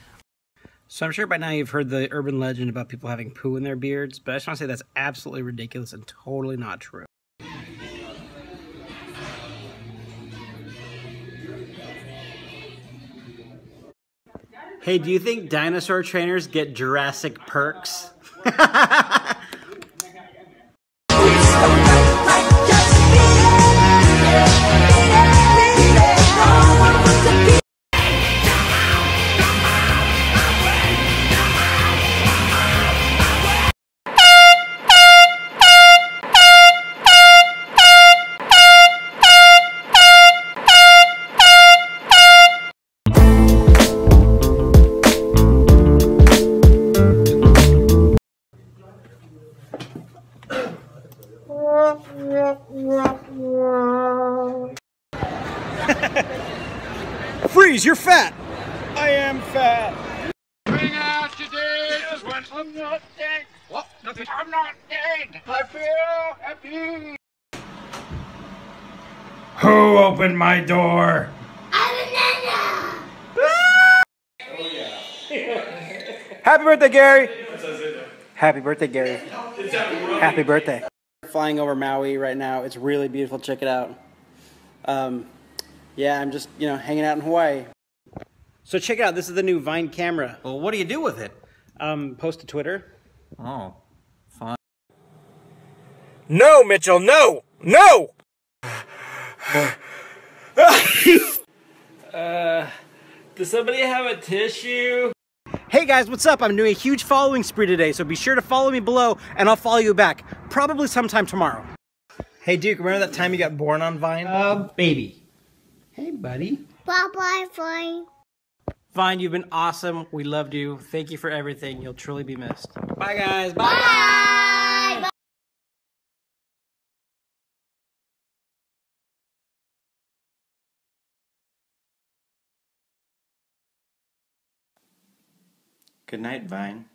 So I'm sure by now you've heard the urban legend about people having poo in their beards, but I just want to say that's absolutely ridiculous and totally not true. Hey, do you think dinosaur trainers get Jurassic perks? Freeze, you're fat! I am fat! Bring out your dead one! I'm not dead! What? Nothing. I'm not dead! I feel happy! Who opened my door? I didn't know! Oh yeah. Happy birthday, Gary! Happy birthday, Gary. Happy birthday. Flying over Maui right now. It's really beautiful. Check it out. Um, yeah, I'm just, you know, hanging out in Hawaii. So check it out. This is the new Vine camera. Well, what do you do with it? Um, post to Twitter. Oh, fine. No, Mitchell, no! No! uh, does somebody have a tissue? Hey guys, what's up? I'm doing a huge following spree today, so be sure to follow me below and I'll follow you back. Probably sometime tomorrow. Hey Duke, remember that time you got born on Vine? Uh, baby. Hey buddy. Bye-bye, Vine. Vine, you've been awesome. We loved you. Thank you for everything. You'll truly be missed. Bye guys. Bye. Bye. Bye. Good night, Vine.